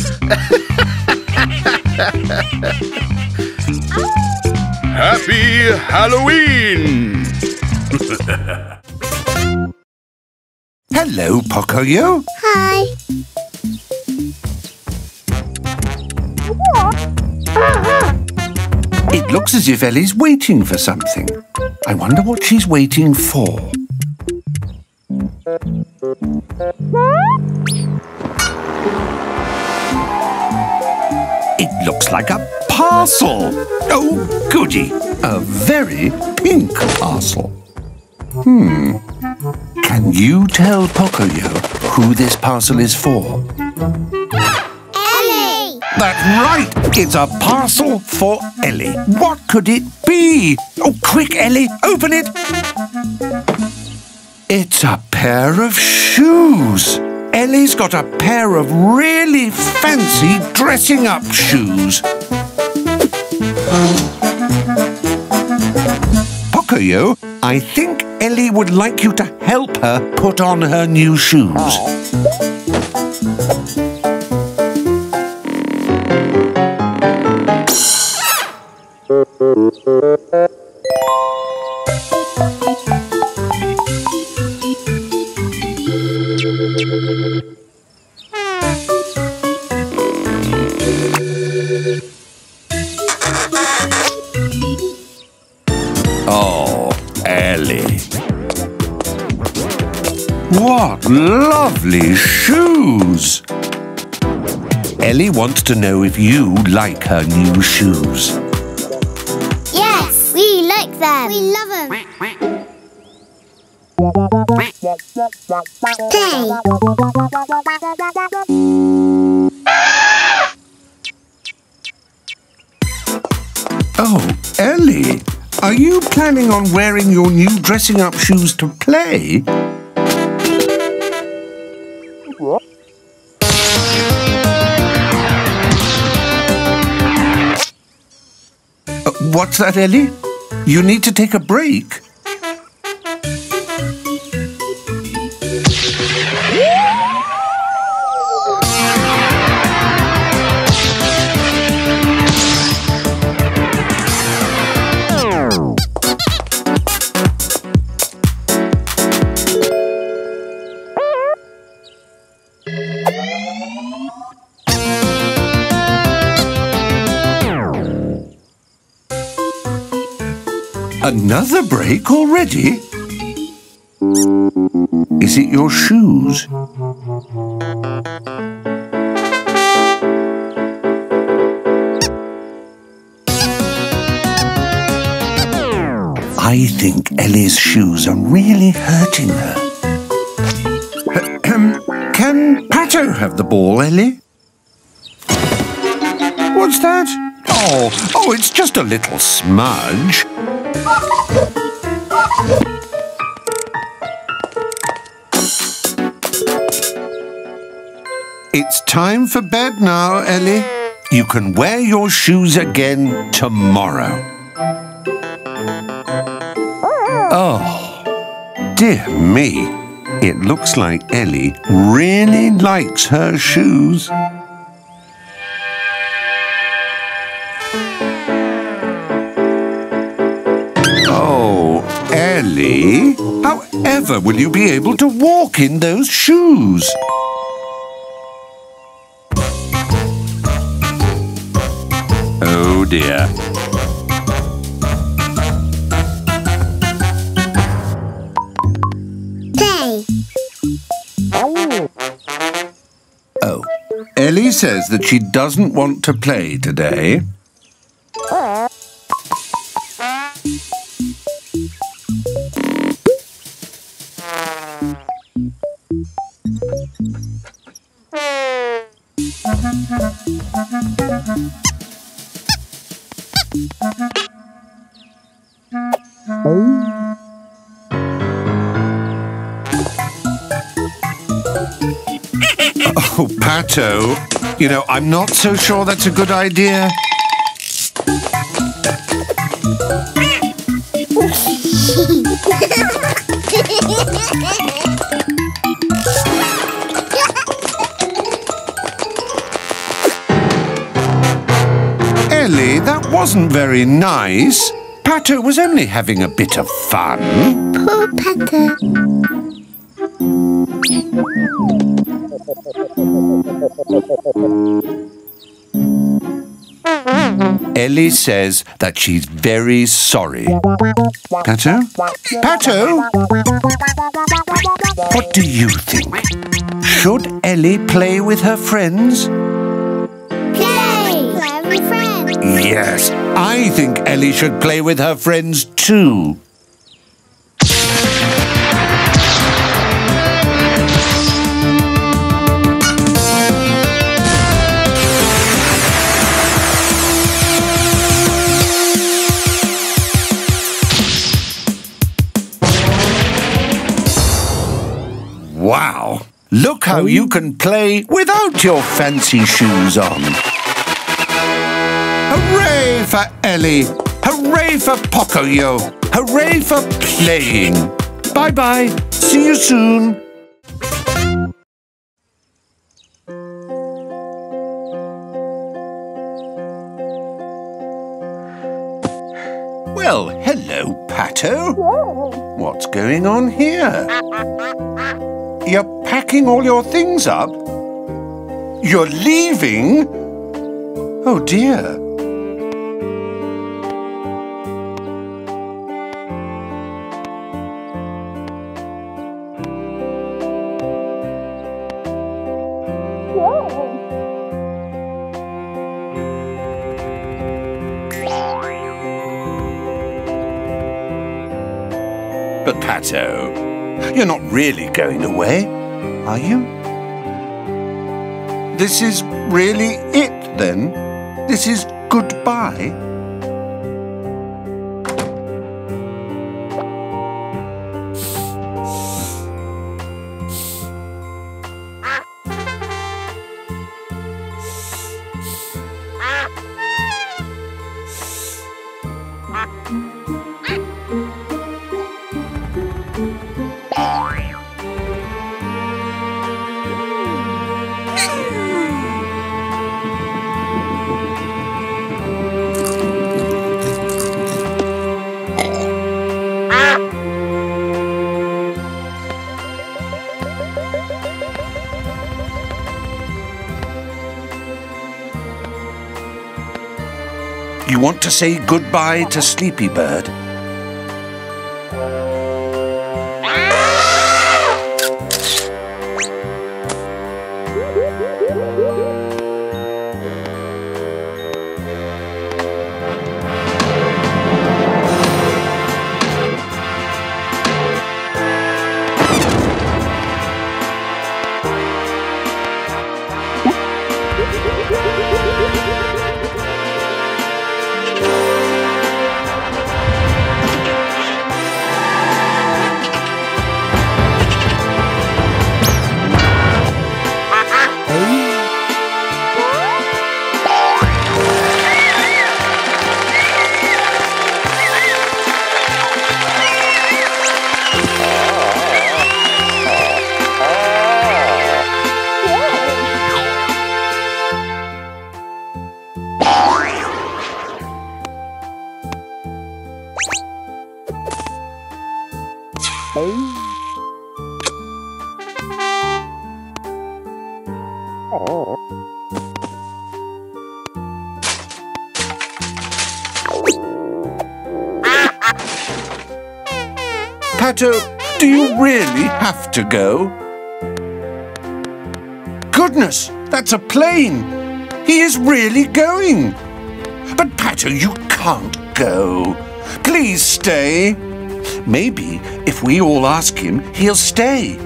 Happy Halloween! Hello, Pocoyo. Hi. It looks as if Elly's waiting for something. I wonder what she's waiting for. It looks like a parcel. Oh, goody. A very pink parcel. Hmm. Can you tell Pocoyo who this parcel is for? That's right! It's a parcel for Elly. What could it be? Oh, quick, Elly, open it! It's a pair of shoes! Elly's got a pair of really fancy dressing-up shoes. Pocoyo, I think Elly would like you to help her put on her new shoes. Lovely shoes! Elly wants to know if you like her new shoes. Yes, we like them. We love them. Play. Oh, Elly, are you planning on wearing your new dressing-up shoes to play? What's that, Elly? You need to take a break. Another break already? Is it your shoes? I think Elly's shoes are really hurting her. Can Pato have the ball, Elly? What's that? Oh, oh, it's just a little smudge. It's time for bed now, Elly. You can wear your shoes again tomorrow. Oh, dear me. It looks like Elly really likes her shoes. Elly, however will you be able to walk in those shoes? Oh dear. Play. Oh, Elly says that she doesn't want to play today. Oh, Pato, you know, I'm not so sure that's a good idea. Elly, that wasn't very nice. Pato was only having a bit of fun. Poor Pato. Elly says that she's very sorry. Pato? Pato? What do you think? Should Elly play with her friends? Play! Play with friends! Yes, I think Elly should play with her friends too. Wow, Look how you can play without your fancy shoes on. Hooray for Elly! Hooray for Pocoyo! Hooray for playing! Bye-bye. See you soon. Well, hello, Pato. What's going on here? You're packing all your things up? You're leaving? Oh, dear. But Pato, you're not really going away, are you? This is really it, then? This is goodbye? You want to say goodbye to Sleepy Bird? Pato, do you really have to go? Goodness, that's a plane! He is really going! But Pato, you can't go. Please stay. Maybe if we all ask him, he'll stay.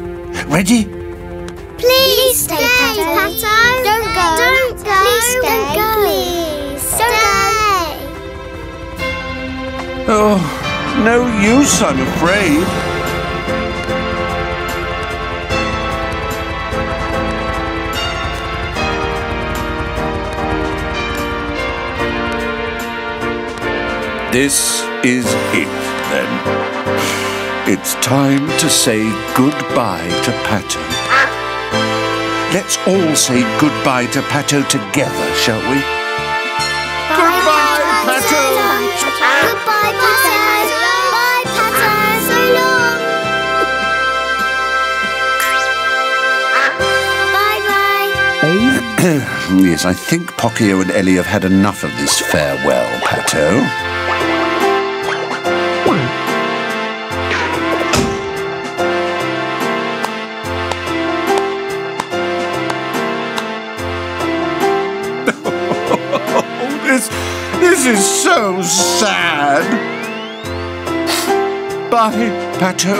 Ready? Please stay, Pato. Pato. Don't go. Don't go. Please stay. Don't go. Please stay. Oh, no use, I'm afraid. This is it, then. It's time to say goodbye to Pato. Let's all say goodbye to Pato together, shall we? Goodbye, Pato! Goodbye, Pato! Bye, Pato! So long! Bye-bye! Yes, I think Pocoyo and Elly have had enough of this farewell, Pato. This is so sad. Bye, Pato.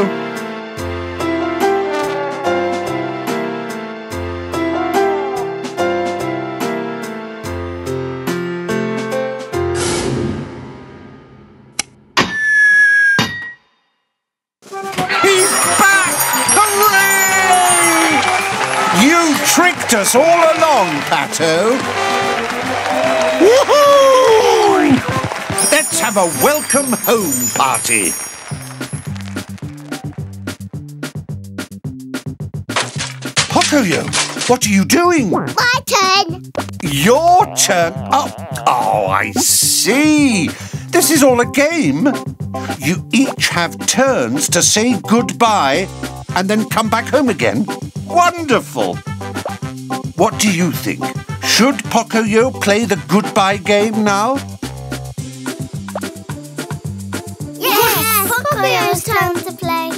He's back! Hooray! tricked us all along, Pato. Woohoo! Let's have a welcome home party. Pocoyo, what are you doing? My turn. Your turn? Oh, oh, I see. This is all a game. You each have turns to say goodbye and then come back home again. Wonderful! What do you think? Should Pocoyo play the goodbye game now? Yes! yes Pocoyo's turn to play.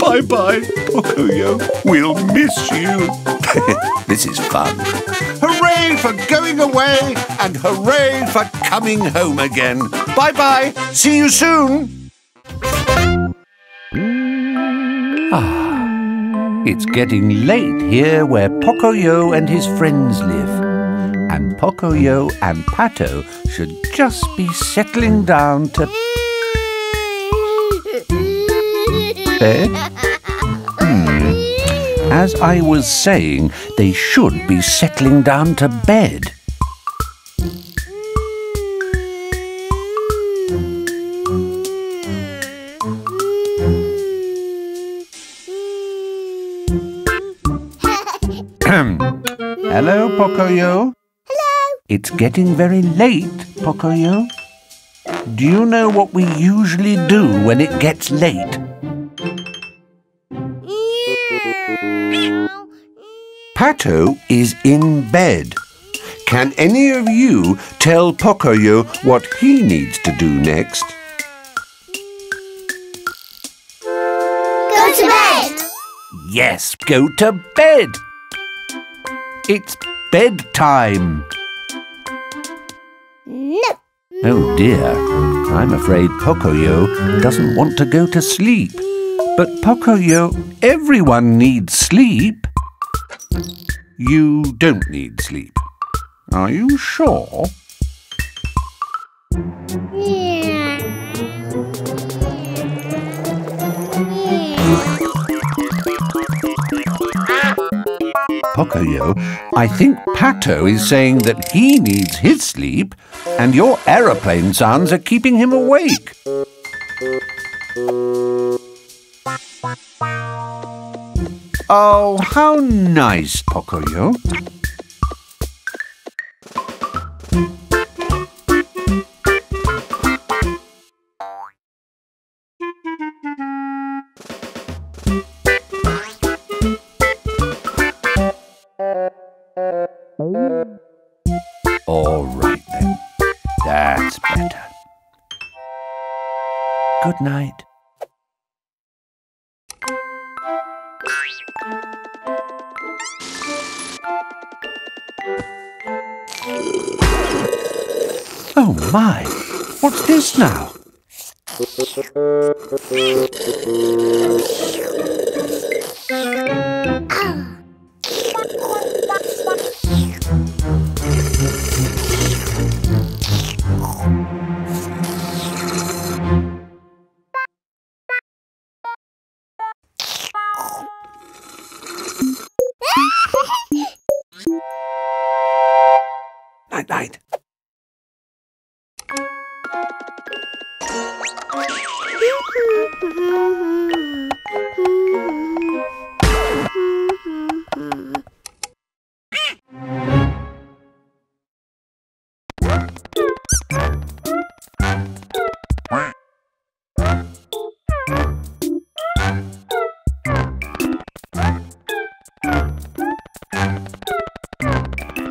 Bye-bye, Pocoyo. We'll miss you. This is fun. Hooray for going away and hooray for coming home again. Bye-bye. See you soon. Ah, it's getting late here where Pocoyo and his friends live. And Pocoyo and Pato should just be settling down to bed. Hmm. As I was saying, they should be settling down to bed. Hello, Pocoyo. Hello. It's getting very late, Pocoyo. Do you know what we usually do when it gets late? Pato is in bed. Can any of you tell Pocoyo what he needs to do next? Go to bed! Yes, go to bed! It's bedtime. No. Oh dear, I'm afraid Pocoyo doesn't want to go to sleep. But Pocoyo, everyone needs sleep. You don't need sleep. Are you sure? Yeah. Yeah. Pocoyo, I think Pato is saying that he needs his sleep and your aeroplane sounds are keeping him awake. Oh, how nice, Pocoyo. All right, then. That's better. Good night. Oh my, what's this now? Night, night.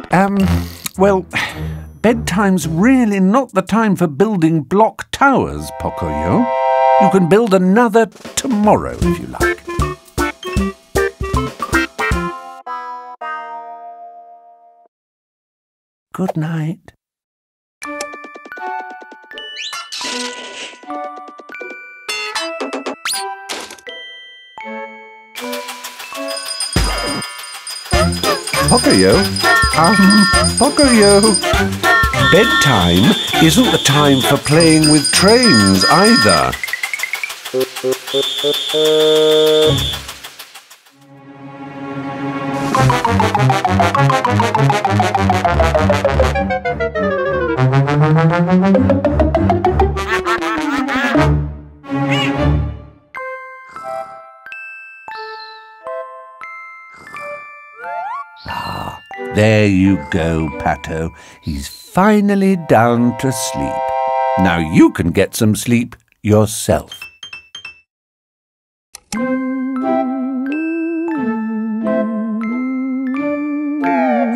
Um, well, bedtime's really not the time for building block towers, Pocoyo. You can build another tomorrow if you like. Good night. Pocoyo, um, Pocoyo. Bedtime isn't the time for playing with trains either. Ah, there you go, Pato. He's finally down to sleep. Now you can get some sleep yourself.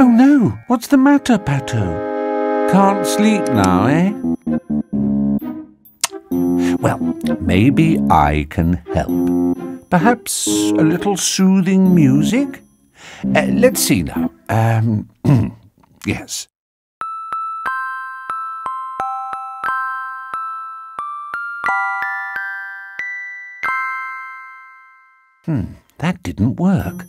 Oh no, what's the matter, Pato? Can't sleep now, eh? Well, maybe I can help. Perhaps a little soothing music? Uh, let's see now. Um, yes. Hmm, that didn't work.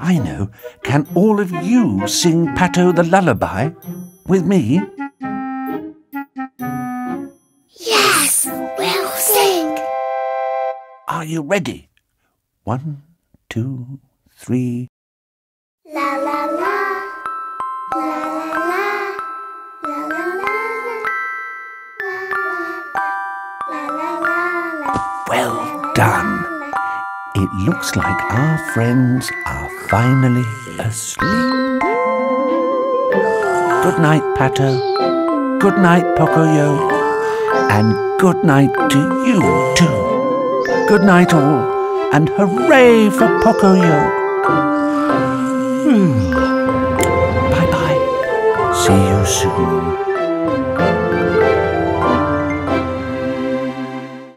I know. Can all of you sing Pato the Lullaby with me? Yes, we'll sing. Are you ready? One, two, three. La la la, la la la, la la la, la la la. Well done. It looks like our friends are finally asleep. Good night, Pato. Good night, Pocoyo. And good night to you, too. Good night, all. And hooray for Pocoyo. Hmm. Bye-bye. See you soon.